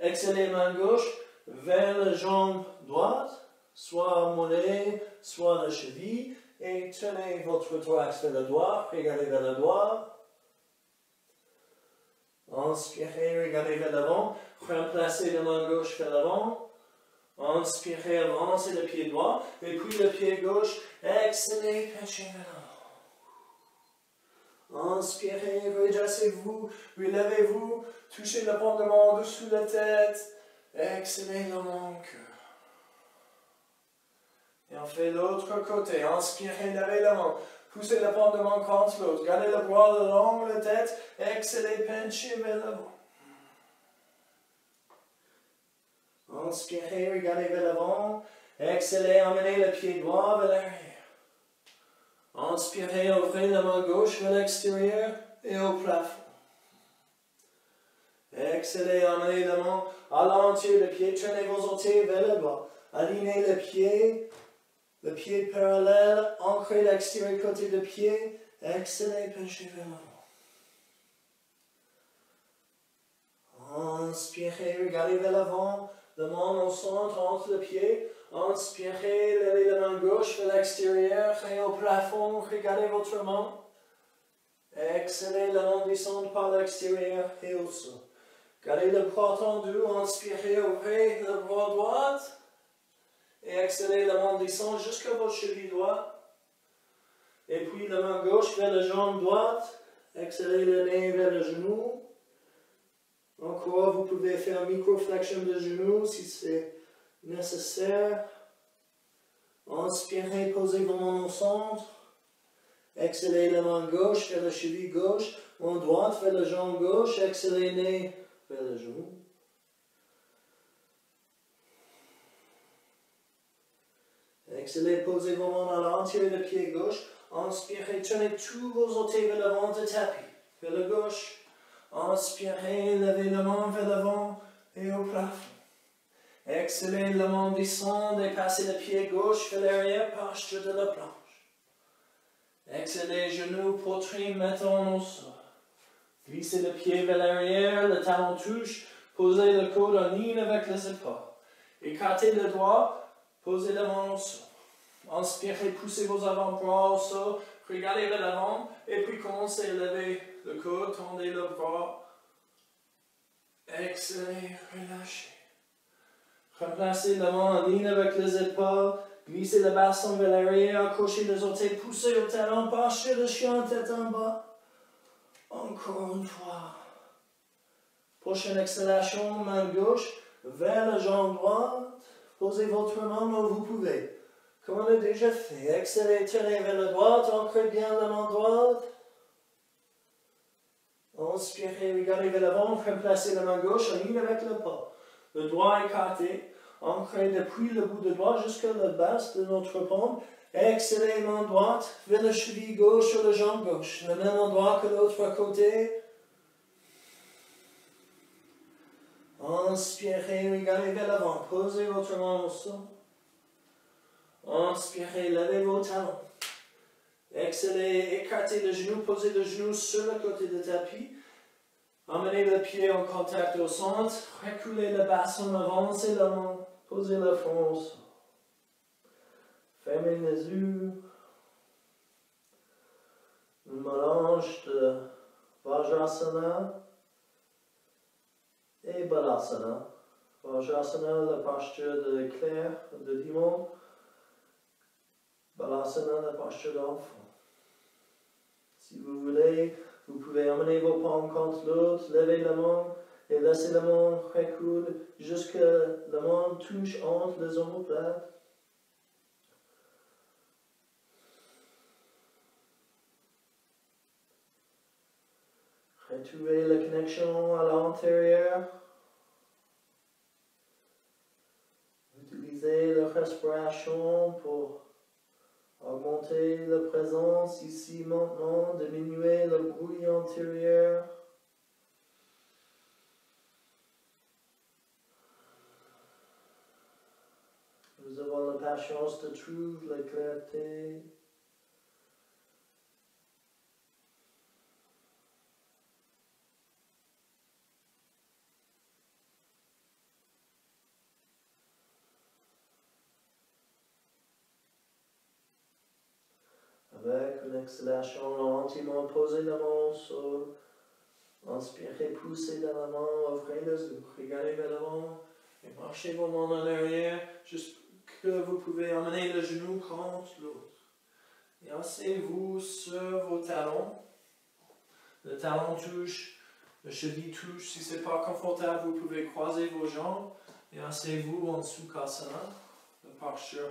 Exhalez main gauche vers la jambe droite, soit mollet, soit la cheville. Et tenez votre thorax vers le doigt. Regardez vers le doigt. Inspirez, regardez vers l'avant, remplacez la main gauche vers l'avant, inspirez, avancez le pied droit, et puis le pied gauche, exhalez, penchez vers l'avant. Inspirez, redressez-vous, relevez-vous, touchez le pont de main en dessous de la tête, exhalez dans le cœur. Et on fait l'autre côté, inspirez, levez la main. Poussez la paume de main contre l'autre. Gardez le bras le long de la tête. Exhalez, penchez vers l'avant. Inspirez, regardez vers l'avant. Exhalez, emmenez le pied droit vers l'arrière. Inspirez, ouvrez la main gauche vers l'extérieur et au plafond. Exhalez, emmenez la main à l'entour du pied. Tournez vos orteils vers le bas. Alignez le pied. Le pied parallèle, ancrez l'extérieur côté de pied, exhalez, penchez vers l'avant. Inspirez, regardez vers l'avant, le main au centre, entre le pied. Inspirez, levez la main gauche vers l'extérieur et au plafond, regardez votre main. Exhalez, la main descend par l'extérieur et au sol. Gardez le bras tendu, inspirez, ouvrez le bras droit. Et exhalez, la main descend jusqu'à votre cheville droite. Et puis la main gauche vers la jambe droite. Exhalez, le nez vers le genou. Encore, vous pouvez faire une microflexion de genou si c'est nécessaire. Inspirez, posez vos mains au centre. Exhalez, la main gauche vers la cheville gauche. Main droite vers la jambe gauche. Exhalez, le nez vers le genou. Exhalez, posez vos mains à l'intérieur du pied gauche. Inspirez, tournez tous vos orteils vers l'avant du tapis, vers le gauche. Inspirez, levez la main vers l'avant et au plafond. Exhalez, la main descend et passez le pied gauche vers l'arrière, posture de la planche. Exhalez, genoux, poitrine, menton au sol. Glissez le pied vers l'arrière, le talon touche. Posez le coude en ligne avec les épaules. Écartez le doigt. Posez la main au sol. Inspirez, poussez vos avant-bras au sol. Regardez vers l'avant. Et puis commencez à lever le coude. Tendez le bras. Exhalez, relâchez. Replacez la main en ligne avec les épaules. Glissez le bassin vers l'arrière. Accrochez les orteils. Poussez le talon. Penchez le chien tête en bas. Encore une fois. Prochaine exhalation. Main gauche vers la jambe droite. Posez votre main où vous pouvez. Comme on l'a déjà fait. Exhalez, tirez vers la droite. Ancrez bien la main droite. Inspirez, regardez vers l'avant. Remplacez la main gauche en ligne avec le pas. Le doigt écarté. Ancrez depuis le bout de doigt jusqu'à la base de notre paume. Exhalez, main droite vers la cheville gauche ou la jambe gauche. Le même endroit que l'autre côté. Inspirez, regardez vers l'avant, posez votre main au sol. Inspirez, levez vos talons. Exhalez, écartez le genou, posez le genou sur le côté du tapis. Emmenez le pied en contact au centre, reculez le bassin, avancez la main, posez le front au sol. Fermez les yeux. Un mélange de Vajrasana et Balasana. Vajrasana, la posture de clair, de démon. Balasana, la posture d'enfant. Si vous voulez, vous pouvez amener vos paumes contre l'autre, lever la main et laisser la main recoudre jusqu'à ce que la main touche entre les omoplates. Retrouvez la connexion à l'intérieur. Utilisez la respiration pour augmenter la présence ici maintenant, diminuer le bruit intérieur. Nous avons la patience de trouver la clarté. Avec une exhalation lentement, posez la main au sol. Inspirez, poussez dans la main, ouvrez les yeux, regardez vers l'avant et marchez vos mains en arrière jusqu'à ce que vous pouvez emmener le genou contre l'autre. Et asseyez-vous sur vos talons. Le talon touche, le cheville touche. Si ce n'est pas confortable, vous pouvez croiser vos jambes et asseyez-vous en Sukhasana, le posture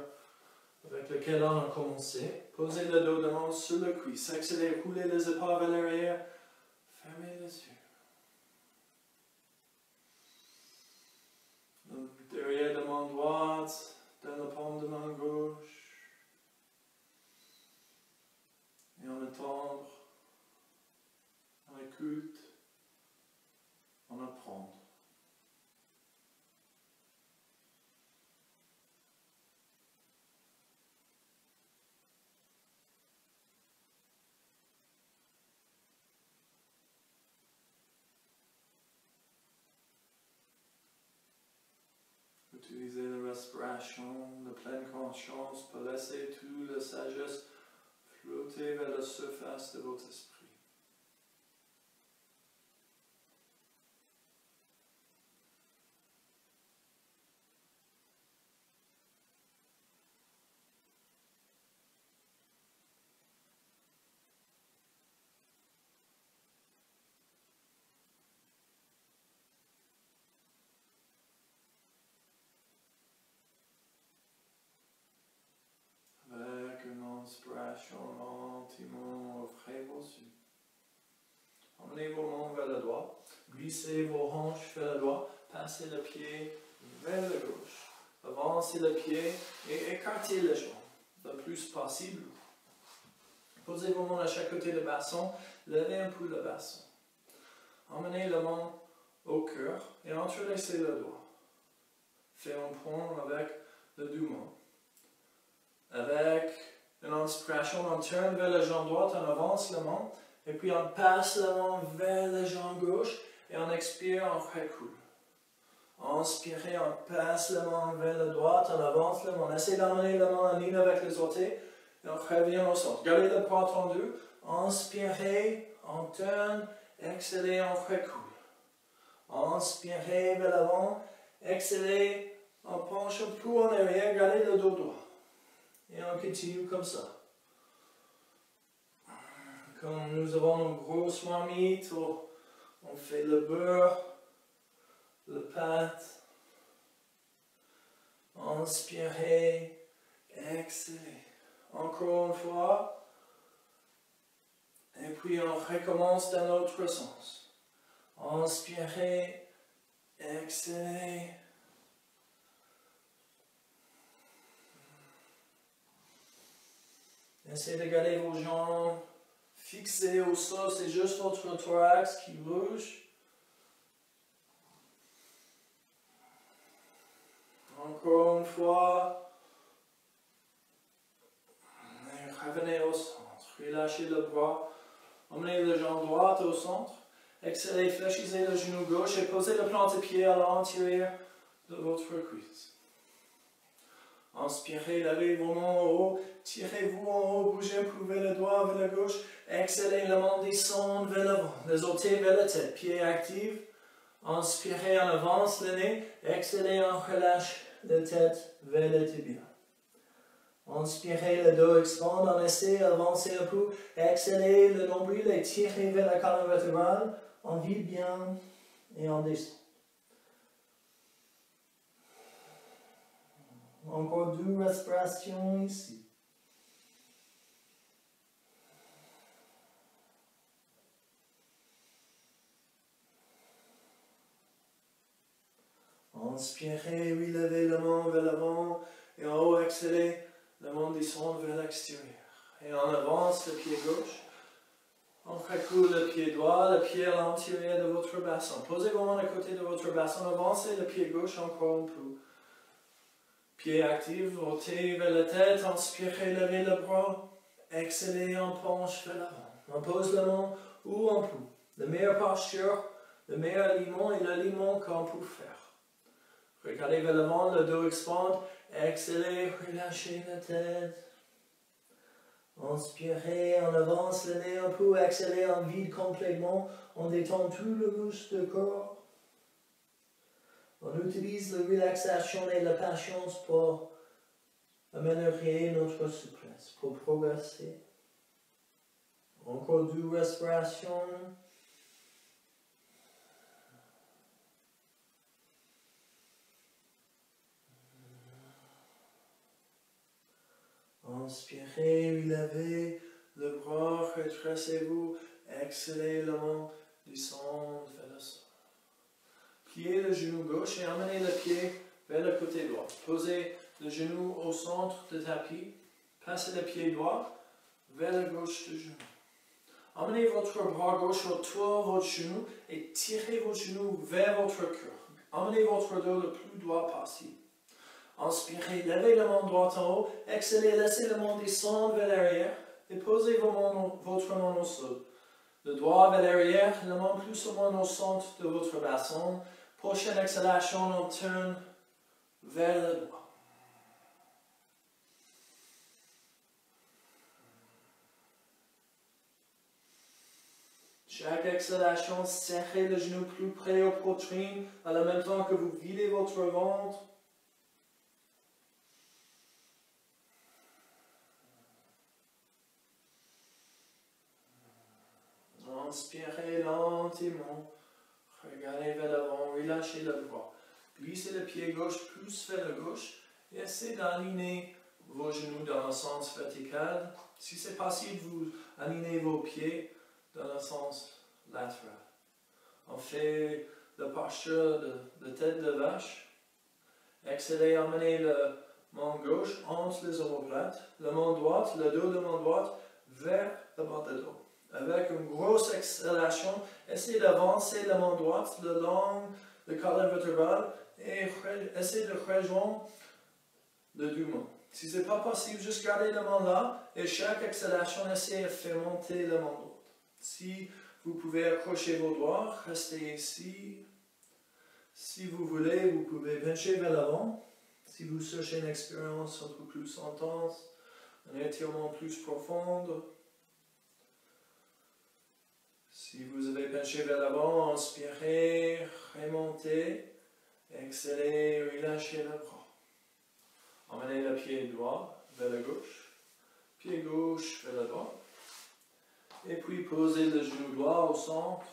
avec lequel on a commencé. Posez le dos devant sur le cuisse, accélérez, roulez les épaules vers l'arrière, fermez les yeux. Donc, derrière la main droite, dans la paume de la main gauche, et on attend, on écoute, on apprend. Utilisez la respiration, la pleine conscience pour laisser toute la sagesse flotter vers la surface de votre esprit. Glissez vos hanches vers la droite, passez le pied vers la gauche, avancez le pied et écartez les jambes le plus possible. Posez vos mains à chaque côté du bassin, levez un peu le bassin. Emmenez la main au cœur et entrelacez le doigt. Faites un point avec le deux mains. Avec une inspiration, on tourne vers la jambe droite, on avance la main et puis on passe la main vers la jambe gauche. Et on expire, on recoule. Inspirez, on passe la main vers la droite, on avance la main. Essayez d'emmener la main en ligne avec les orteils. Et on revient au centre. Gardez le bras tendu. Inspirez, on tourne. Exhalez, on recoule. Inspirez vers l'avant. Exhalez, on penche un peu en arrière. Gardez le dos droit. Et on continue comme ça. Comme nous avons un gros swamite, on fait le beurre, le pâte. Inspirez, exhalez. Encore une fois. Et puis on recommence dans l'autre sens. Inspirez, exhalez. Essayez de garder vos jambes fixez au sol, c'est juste votre thorax qui bouge. Encore une fois. Et revenez au centre. Relâchez le bras. Emmenez le jambe droite au centre. Exhalez, fléchissez le genou gauche et posez le plan de pied à l'intérieur de votre cuisse. Inspirez, lavez vos mains en haut, tirez-vous en haut, bougez un peu vers le doigt, vers la gauche. Exhalez, la main descend vers l'avant, les orteils vers la tête, pieds actifs. Inspirez en avance le nez, exhalez, on relâche la tête vers le tibia. Inspirez, le dos expande, en laissez, avancez un peu, exhalez, le nombril et tirez vers la colonne vertébrale. On vide bien et on descend. Encore deux respirations ici. Inspirez, oui, levez la main vers l'avant et en haut, exhalez, la main descend vers l'extérieur. Et on avance le pied gauche, on recoule le pied droit, le pied à l'intérieur de votre bassin. Posez vos mains à côté de votre bassin, avancez le pied gauche encore un peu. Pied actif, rotez vers la tête, inspirez, levez le bras, exhalez, on penche vers l'avant. On pose la main ou on pousse. La meilleure posture, le meilleur aliment est l'aliment qu'on peut faire. Regardez vers l'avant, le dos expande, exhalez, relâchez la tête. Inspirez, on avance le nez, on pousse, exhalez, on vide complètement, on détend tout le muscle du corps. On utilise la relaxation et la patience pour améliorer notre souplesse, pour progresser. Encore deux respirations. Inspirez, levez le bras, retracez-vous, exhalez, la main descend vers le sol. Pliez le genou gauche et amenez le pied vers le côté droit. Posez le genou au centre du tapis. Passez le pied droit vers la gauche du genou. Amenez votre bras gauche autour de votre genou et tirez vos genoux vers votre cœur. Amenez votre dos le plus droit possible. Inspirez, levez la main droite en haut. Exhalez, laissez la main descendre vers l'arrière et posez vos mains, votre main au sol. Le doigt vers l'arrière, la main plus ou moins au centre de votre bassin. Prochaine exhalation, on tourne vers le doigt. Chaque exhalation, serrez le genou plus près aux poitrines, en même temps que vous videz votre ventre. Inspirez lentement. Regardez vers l'avant, relâchez le bras. Glissez le pied gauche plus vers le gauche et essayez d'aligner vos genoux dans le sens vertical. Si c'est possible, vous alignez vos pieds dans le sens latéral. On fait la posture de, de tête de vache. Exhalez, amenez la main gauche entre les omoplates, la main droite, le dos de la main droite vers le bas de dos. Avec une grosse exhalation, essayez d'avancer la main droite le long de la colonne vertébrale et essayez de rejoindre le deux mains. Si ce n'est pas possible, juste gardez la main là et chaque exhalation, essayez de faire monter la main droite. Si vous pouvez accrocher vos doigts, restez ici. Si vous voulez, vous pouvez pencher vers l'avant. Si vous cherchez une expérience un peu plus intense, un étirement plus profond. Si vous avez penché vers l'avant, inspirez, remontez, exhalez, relâchez le bras. Emmenez le pied droit vers la gauche, pied gauche vers le droit. Et puis posez le genou droit au centre,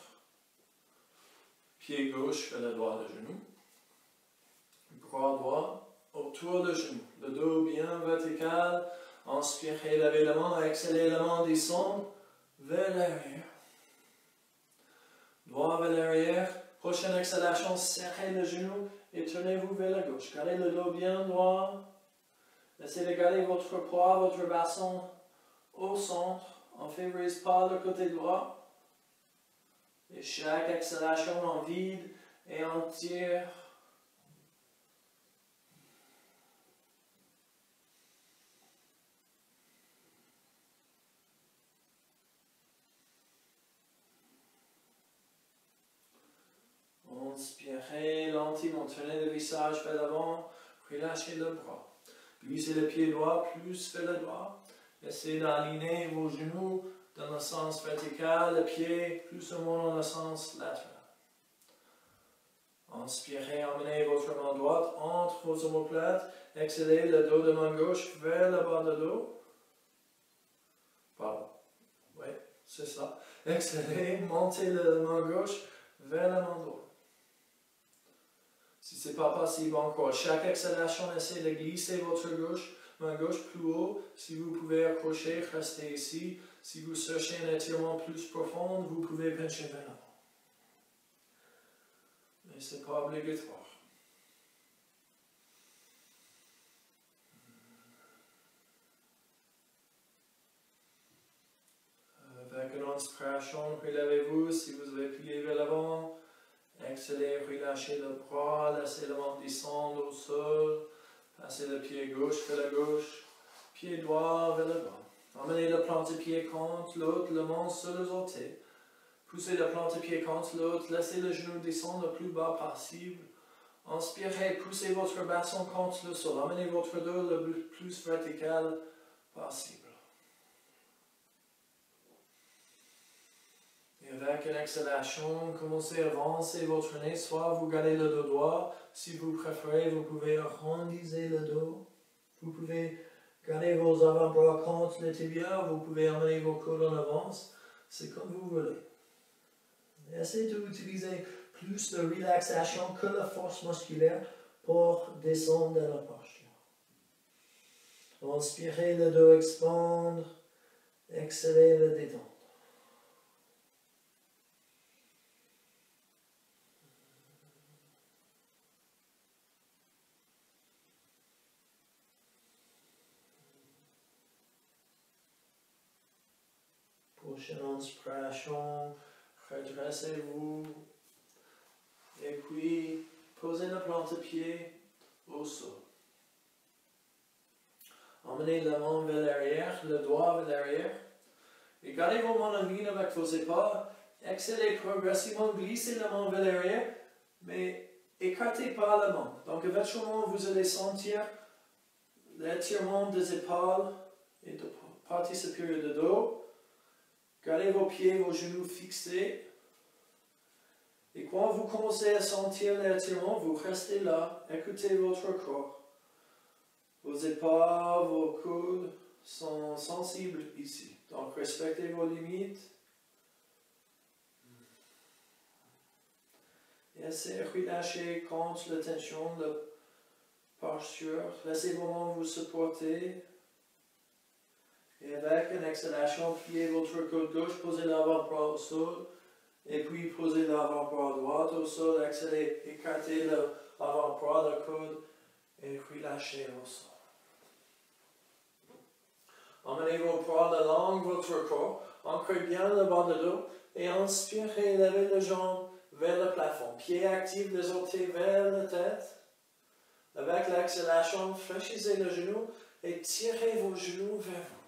pied gauche vers le droit du genou. Bras droit autour du genou, le dos bien vertical. Inspirez, levez la main, exhalez, la main descend vers l'arrière. Droit vers l'arrière, prochaine exhalation, serrez le genou et tournez-vous vers la gauche. Gardez le dos bien droit. Essayez de garder votre poids, votre bassin au centre. On ne favorise pas le côté droit. Et chaque exhalation, on vide et on tire. Inspirez lentement, tournez le visage vers l'avant, relâchez le bras. Lui, c'est le pied droit plus vers le droit. Essayez d'aligner vos genoux dans le sens vertical, le pied plus ou moins dans le sens latéral. Inspirez, emmenez votre main droite entre vos omoplates. Exhalez le dos de main gauche vers le bas de dos. Pardon. Oui, c'est ça. Exhalez, montez la main gauche vers la main droite. Si ce n'est pas possible encore, chaque exhalation, essayez de glisser votre gauche, main gauche plus haut. Si vous pouvez accrocher, restez ici. Si vous cherchez un étirement plus profond, vous pouvez pencher vers l'avant. Mais ce n'est pas obligatoire. Avec une inspiration, relevez-vous si vous avez plié vers l'avant. Exhalez, relâchez le bras, laissez le ventre descendre au sol. Passez le pied gauche vers la gauche, pied droit vers le droit. Emmenez la plante de pied contre l'autre, le ventre sur les orteils. Poussez la plante de pied contre l'autre, laissez le genou descendre le plus bas possible. Inspirez, poussez votre bassin contre le sol. Emmenez votre dos le plus vertical possible. Avec une exhalation, commencez à avancer votre nez, soit vous gardez le dos droit, si vous préférez, vous pouvez arrondir le dos, vous pouvez garder vos avant-bras contre le tibia, vous pouvez amener vos coudes en avance, c'est comme vous voulez. Essayez d'utiliser plus de relaxation que la force musculaire pour descendre dans la posture. Inspirez le dos, expandre, exhalez le détendre. Prochaine inspiration, redressez-vous et puis posez la plante de pied au sol. Emmenez la main vers l'arrière, le doigt vers l'arrière et gardez vos mains en ligne avec vos épaules. Exhalez progressivement, glissez la main vers l'arrière mais écartez pas la main. Donc éventuellement vous allez sentir l'étirement des épaules et de la partie supérieure du dos. Gardez vos pieds, vos genoux fixés. Et quand vous commencez à sentir l'étirement, vous restez là, écoutez votre corps. Vos épaules, vos coudes sont sensibles ici. Donc respectez vos limites. Et essayez de relâcher contre la tension, la posture. Laissez vos mains vous supporter. Et avec une exhalation, pliez votre côte gauche, posez l'avant-bras au sol, et puis posez l'avant-bras droit au sol, exhalez, écartez l'avant-bras, le coude, et relâchez au sol. Emmenez vos bras le long de votre corps, ancrez bien le bas de dos, et inspirez, levez les jambes vers le plafond. Pieds actifs, les orteils vers la tête. Avec l'exhalation, fléchissez le genou, et tirez vos genoux vers vous.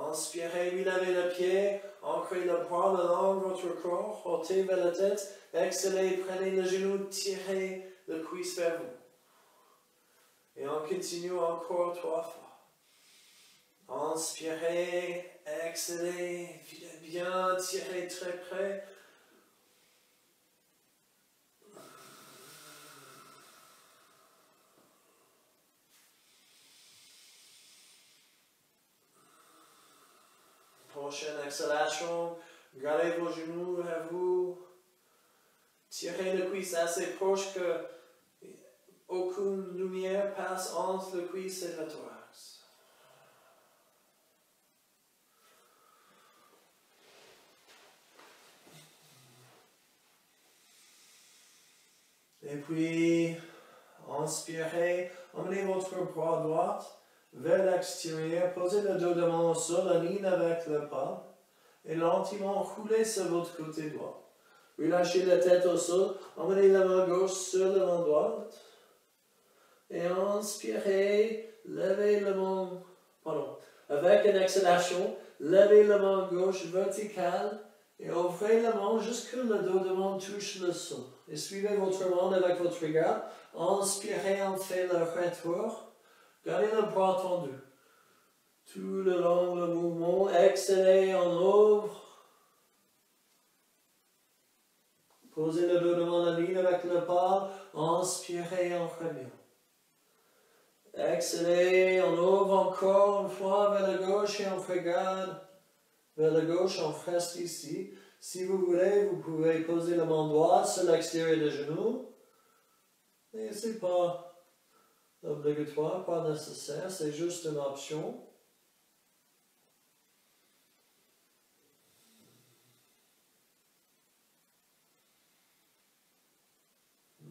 Inspirez, levez le pied, ancrez le bras le long de votre corps, ôtez vers la tête, exhalez, prenez le genou, tirez le cuisse vers vous. Et on continue encore trois fois. Inspirez, exhalez, bien, tirez très près. Prochaine exhalation, gardez vos genoux vers vous, tirez le cuisse assez proche que aucune lumière passe entre le cuisse et le thorax. Et puis, inspirez, emmenez votre bras droit vers l'extérieur, posez le dos devant le sol, en ligne avec le pas, et lentement roulez sur votre côté droit. Relâchez la tête au sol, emmenez la main gauche sur la main droite, et inspirez, levez la main, pardon, avec une exhalation, levez la main gauche verticale, et ouvrez la main jusqu'à le dos devant touche le sol. Et suivez votre main avec votre regard, inspirez, on fait le retour, Gardez le bras tendu. Tout le long le mouvement, exhalez en ouvre. Posez le dos devant la ligne avec le pas, inspirez en remuant. Exhalez, on ouvre encore une fois vers la gauche et on regarde vers la gauche, on reste ici. Si vous voulez, vous pouvez poser la main droite sur l'extérieur des genoux. Et ce n'est pas obligatoire, pas nécessaire, c'est juste une option.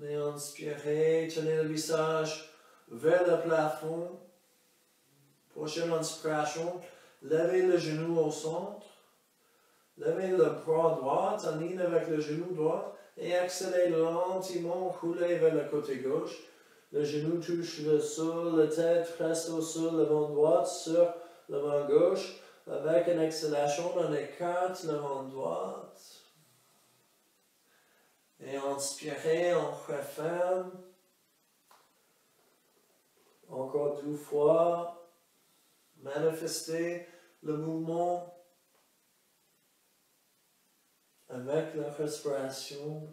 Et inspirez, tenez le visage vers le plafond. Prochaine inspiration, levez le genou au centre. Levez le bras droit, en ligne avec le genou droit. Et exhalez lentement, roulez vers le côté gauche. Le genou touche le sol, la tête reste au sol, la main droite sur la main gauche. Avec une exhalation, on écarte la main droite. Et inspirez, on referme. Encore deux fois, manifestez le mouvement avec la respiration.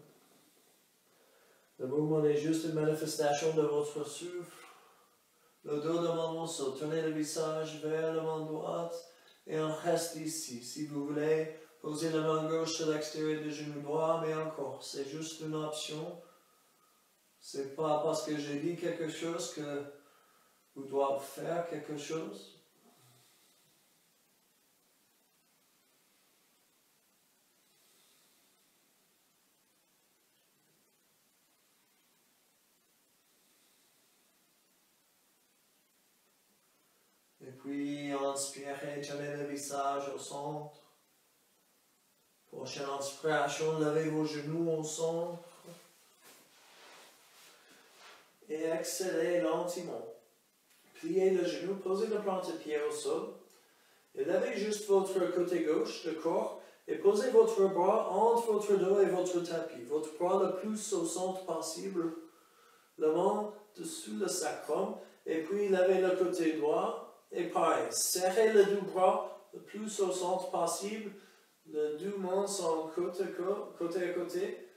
Le mouvement est juste une manifestation de votre souffle. Le dos devant mon sol, tournez le visage vers la main droite et on reste ici. Si vous voulez, posez la main gauche sur l'extérieur du genou droit, mais encore, c'est juste une option. C'est pas parce que j'ai dit quelque chose que vous devez faire quelque chose. Et puis, inspirez, tenez le visage au centre. Prochaine inspiration, levez vos genoux au centre. Et exhalez lentement. Pliez le genou, posez le plante de pied au sol. Et levez juste votre côté gauche du corps et posez votre bras entre votre dos et votre tapis. Votre bras le plus au centre possible, la main dessous le sacrum. Et puis levez le côté droit et pareil. Serrez les deux bras le plus au centre possible. Les deux mains sont côte à côte, côté à côté,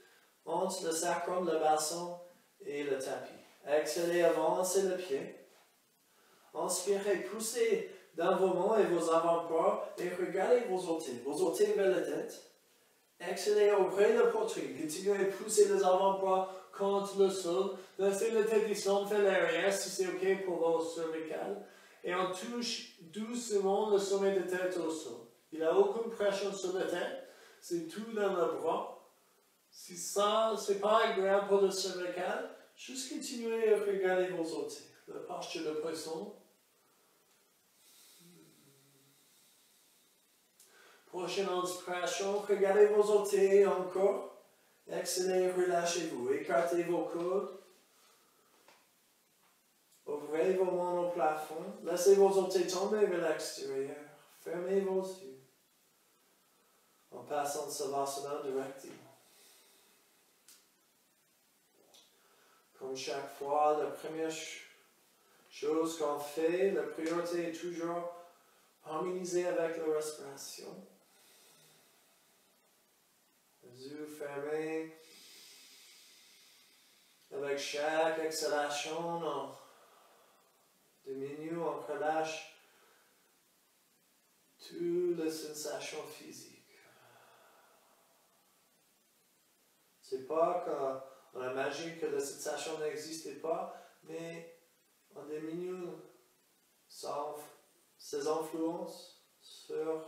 entre le sacrum, le bassin et le tapis. Exhalez, avancez le pied. Inspirez, poussez dans vos mains et vos avant-bras et regardez vos orteils. Vos orteils vers la tête. Exhalez, ouvrez la poitrine. Continuez, poussez les avant-bras contre le sol. Laissez la tête descendre vers l'arrière si c'est ok pour vos cervicales. Et on touche doucement le sommet de tête au sol. Il n'y a aucune pression sur la tête. C'est tout dans le bras. Si ça, c'est pas agréable pour le cervical, juste continuez à regarder vos orteils. La posture de poisson. Prochaine inspiration, regardez vos orteils encore. Exhalez, relâchez-vous. Écartez vos coudes. Ouvrez vos mains au plafond. Laissez vos orteils tomber vers l'extérieur. Fermez vos yeux. En passant de Savasana directement. Comme chaque fois, la première chose Chose qu'on fait, la priorité est toujours harmoniser avec la respiration. Les yeux fermés. Avec chaque exhalation, on diminue, on relâche toutes les sensations physiques. C'est pas qu'on imagine que les sensations n'existaient pas, mais on diminue ses influences sur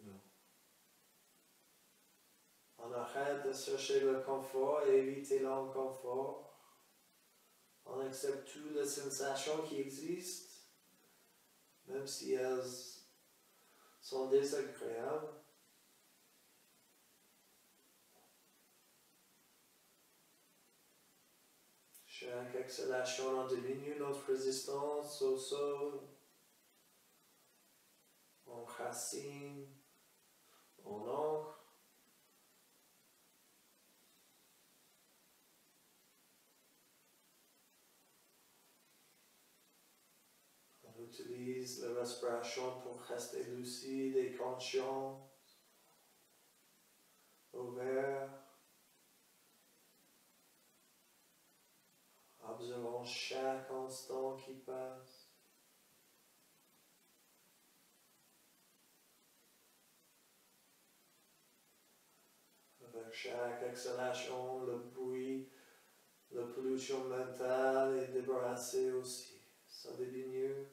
nous. On arrête de chercher le confort et éviter l'inconfort. On accepte toutes les sensations qui existent, même si elles sont désagréables. Chaque exhalation, on diminue notre résistance au sol, on racine, on ancre. utilise la respiration pour rester lucide et conscient, ouvert, observant chaque instant qui passe. Avec chaque exhalation, le bruit, la pollution mentale est débarrassée aussi. Ça devient mieux.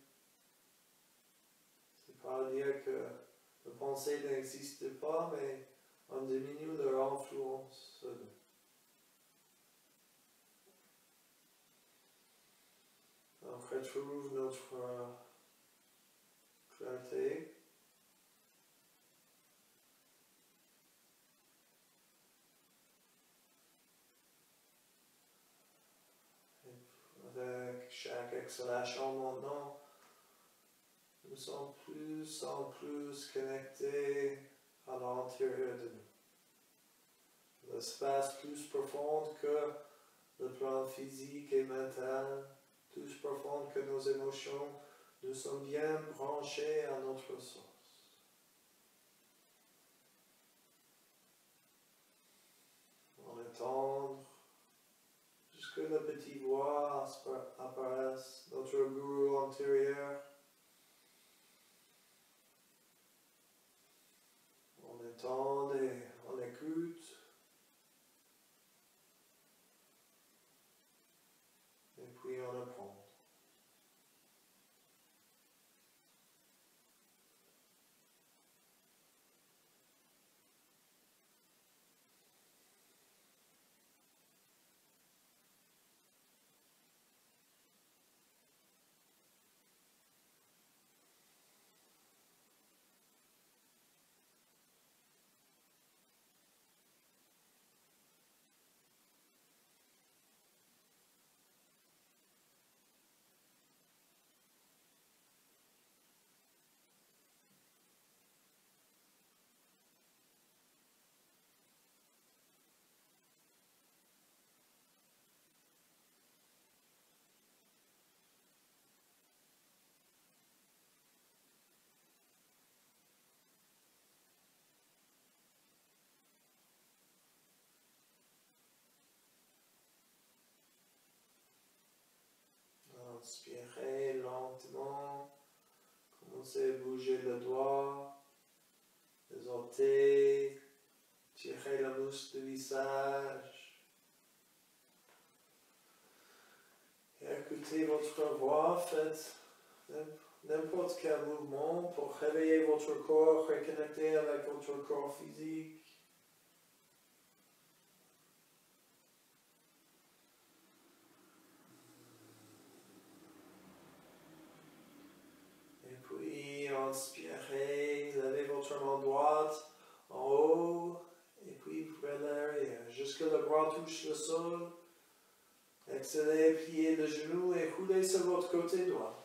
C'est pas à dire que la pensée n'existe pas, mais on diminue leur influence. On retrouve notre clarté. Avec chaque exhalation maintenant, nous sommes plus en plus connectés à l'intérieur de nous. L'espace plus profond que le plan physique et mental, plus profond que nos émotions, nous sommes bien branchés à notre source. En étant que la petite voix apparaisse, notre gourou intérieur, on entend et on écoute, et puis on apprend. Inspirez lentement, commencez à bouger le doigt, les orteils, tirez la mousse du visage. Et écoutez votre voix, faites n'importe quel mouvement pour réveiller votre corps, reconnecter avec votre corps physique. Inspirez, levez votre main droite en haut et puis vers l'arrière, jusque le bras touche le sol. Exhalez, pliez le genou et roulez sur votre côté droit.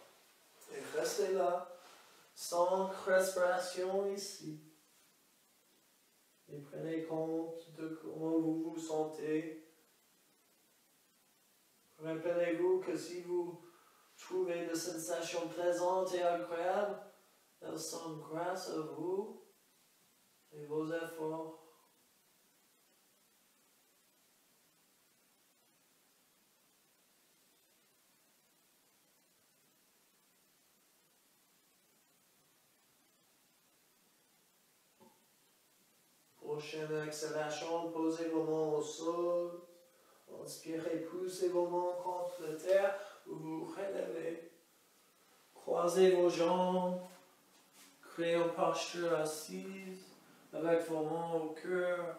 Et restez là, sans respiration ici. Et prenez compte de comment vous vous sentez. Rappelez-vous que si vous trouvez des sensations plaisantes et agréables, elles sont grâce à vous et vos efforts. Prochaine exhalation, posez vos mains au sol. Inspirez, poussez vos mains contre la terre ou vous relevez. Croisez vos jambes. Créez une posture assise avec vos mains au cœur,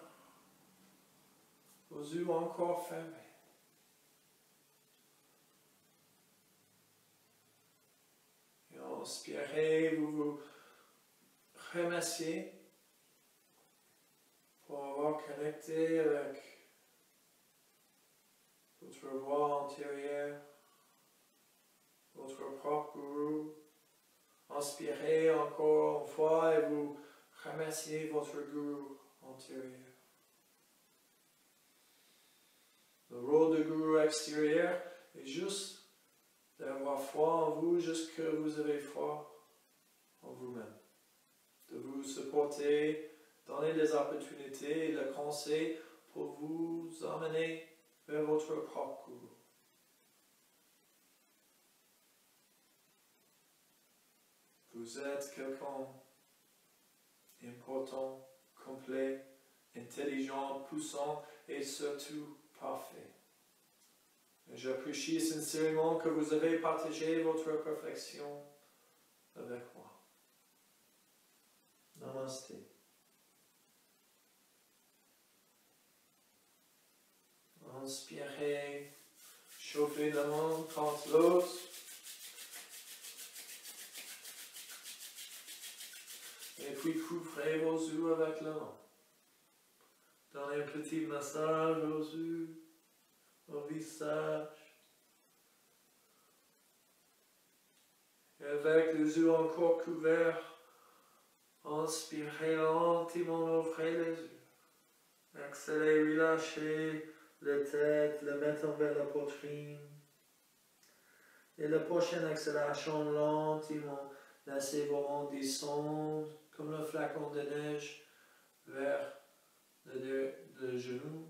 vos yeux encore fermés. Et inspirez, vous vous remerciez pour avoir connecté avec votre voix intérieure, votre propre gourou. Inspirez encore une fois et vous remerciez votre gourou intérieur. Le rôle du gourou extérieur est juste Vous allez avoir foi en vous jusque vous avez foi en vous-même. De vous supporter, donner les opportunités et le conseil pour vous emmener vers votre propre cours. Vous êtes quelqu'un important, complet, intelligent, puissant et surtout parfait. J'apprécie sincèrement que vous avez partagé votre perfection avec moi. Namasté. Inspirez, chauffez la main contre l'autre. Et puis couvrez vos yeux avec la main. Donnez un petit massage aux yeux, au visage. Et avec les yeux encore couverts, inspirez lentement, ouvrez les yeux. Exhalez, relâchez la tête, la mettre vers la poitrine. Et la prochaine exhalation, lentement, laissez vos mains descendre comme le flacon de neige vers le, le genou.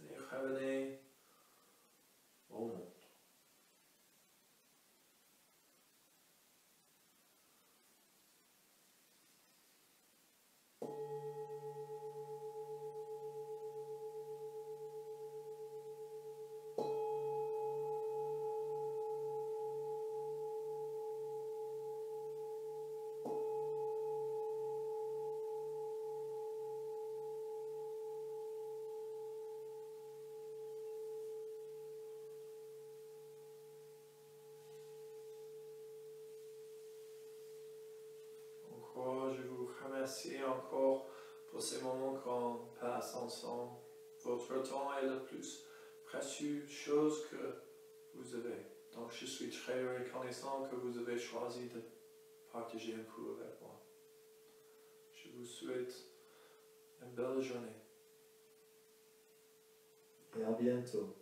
Et revenez au monde. Merci encore pour ces moments qu'on passe ensemble. Votre temps est la plus précieuse chose que vous avez. Donc je suis très reconnaissant que vous avez choisi de partager un cours avec moi. Je vous souhaite une belle journée. Et à bientôt.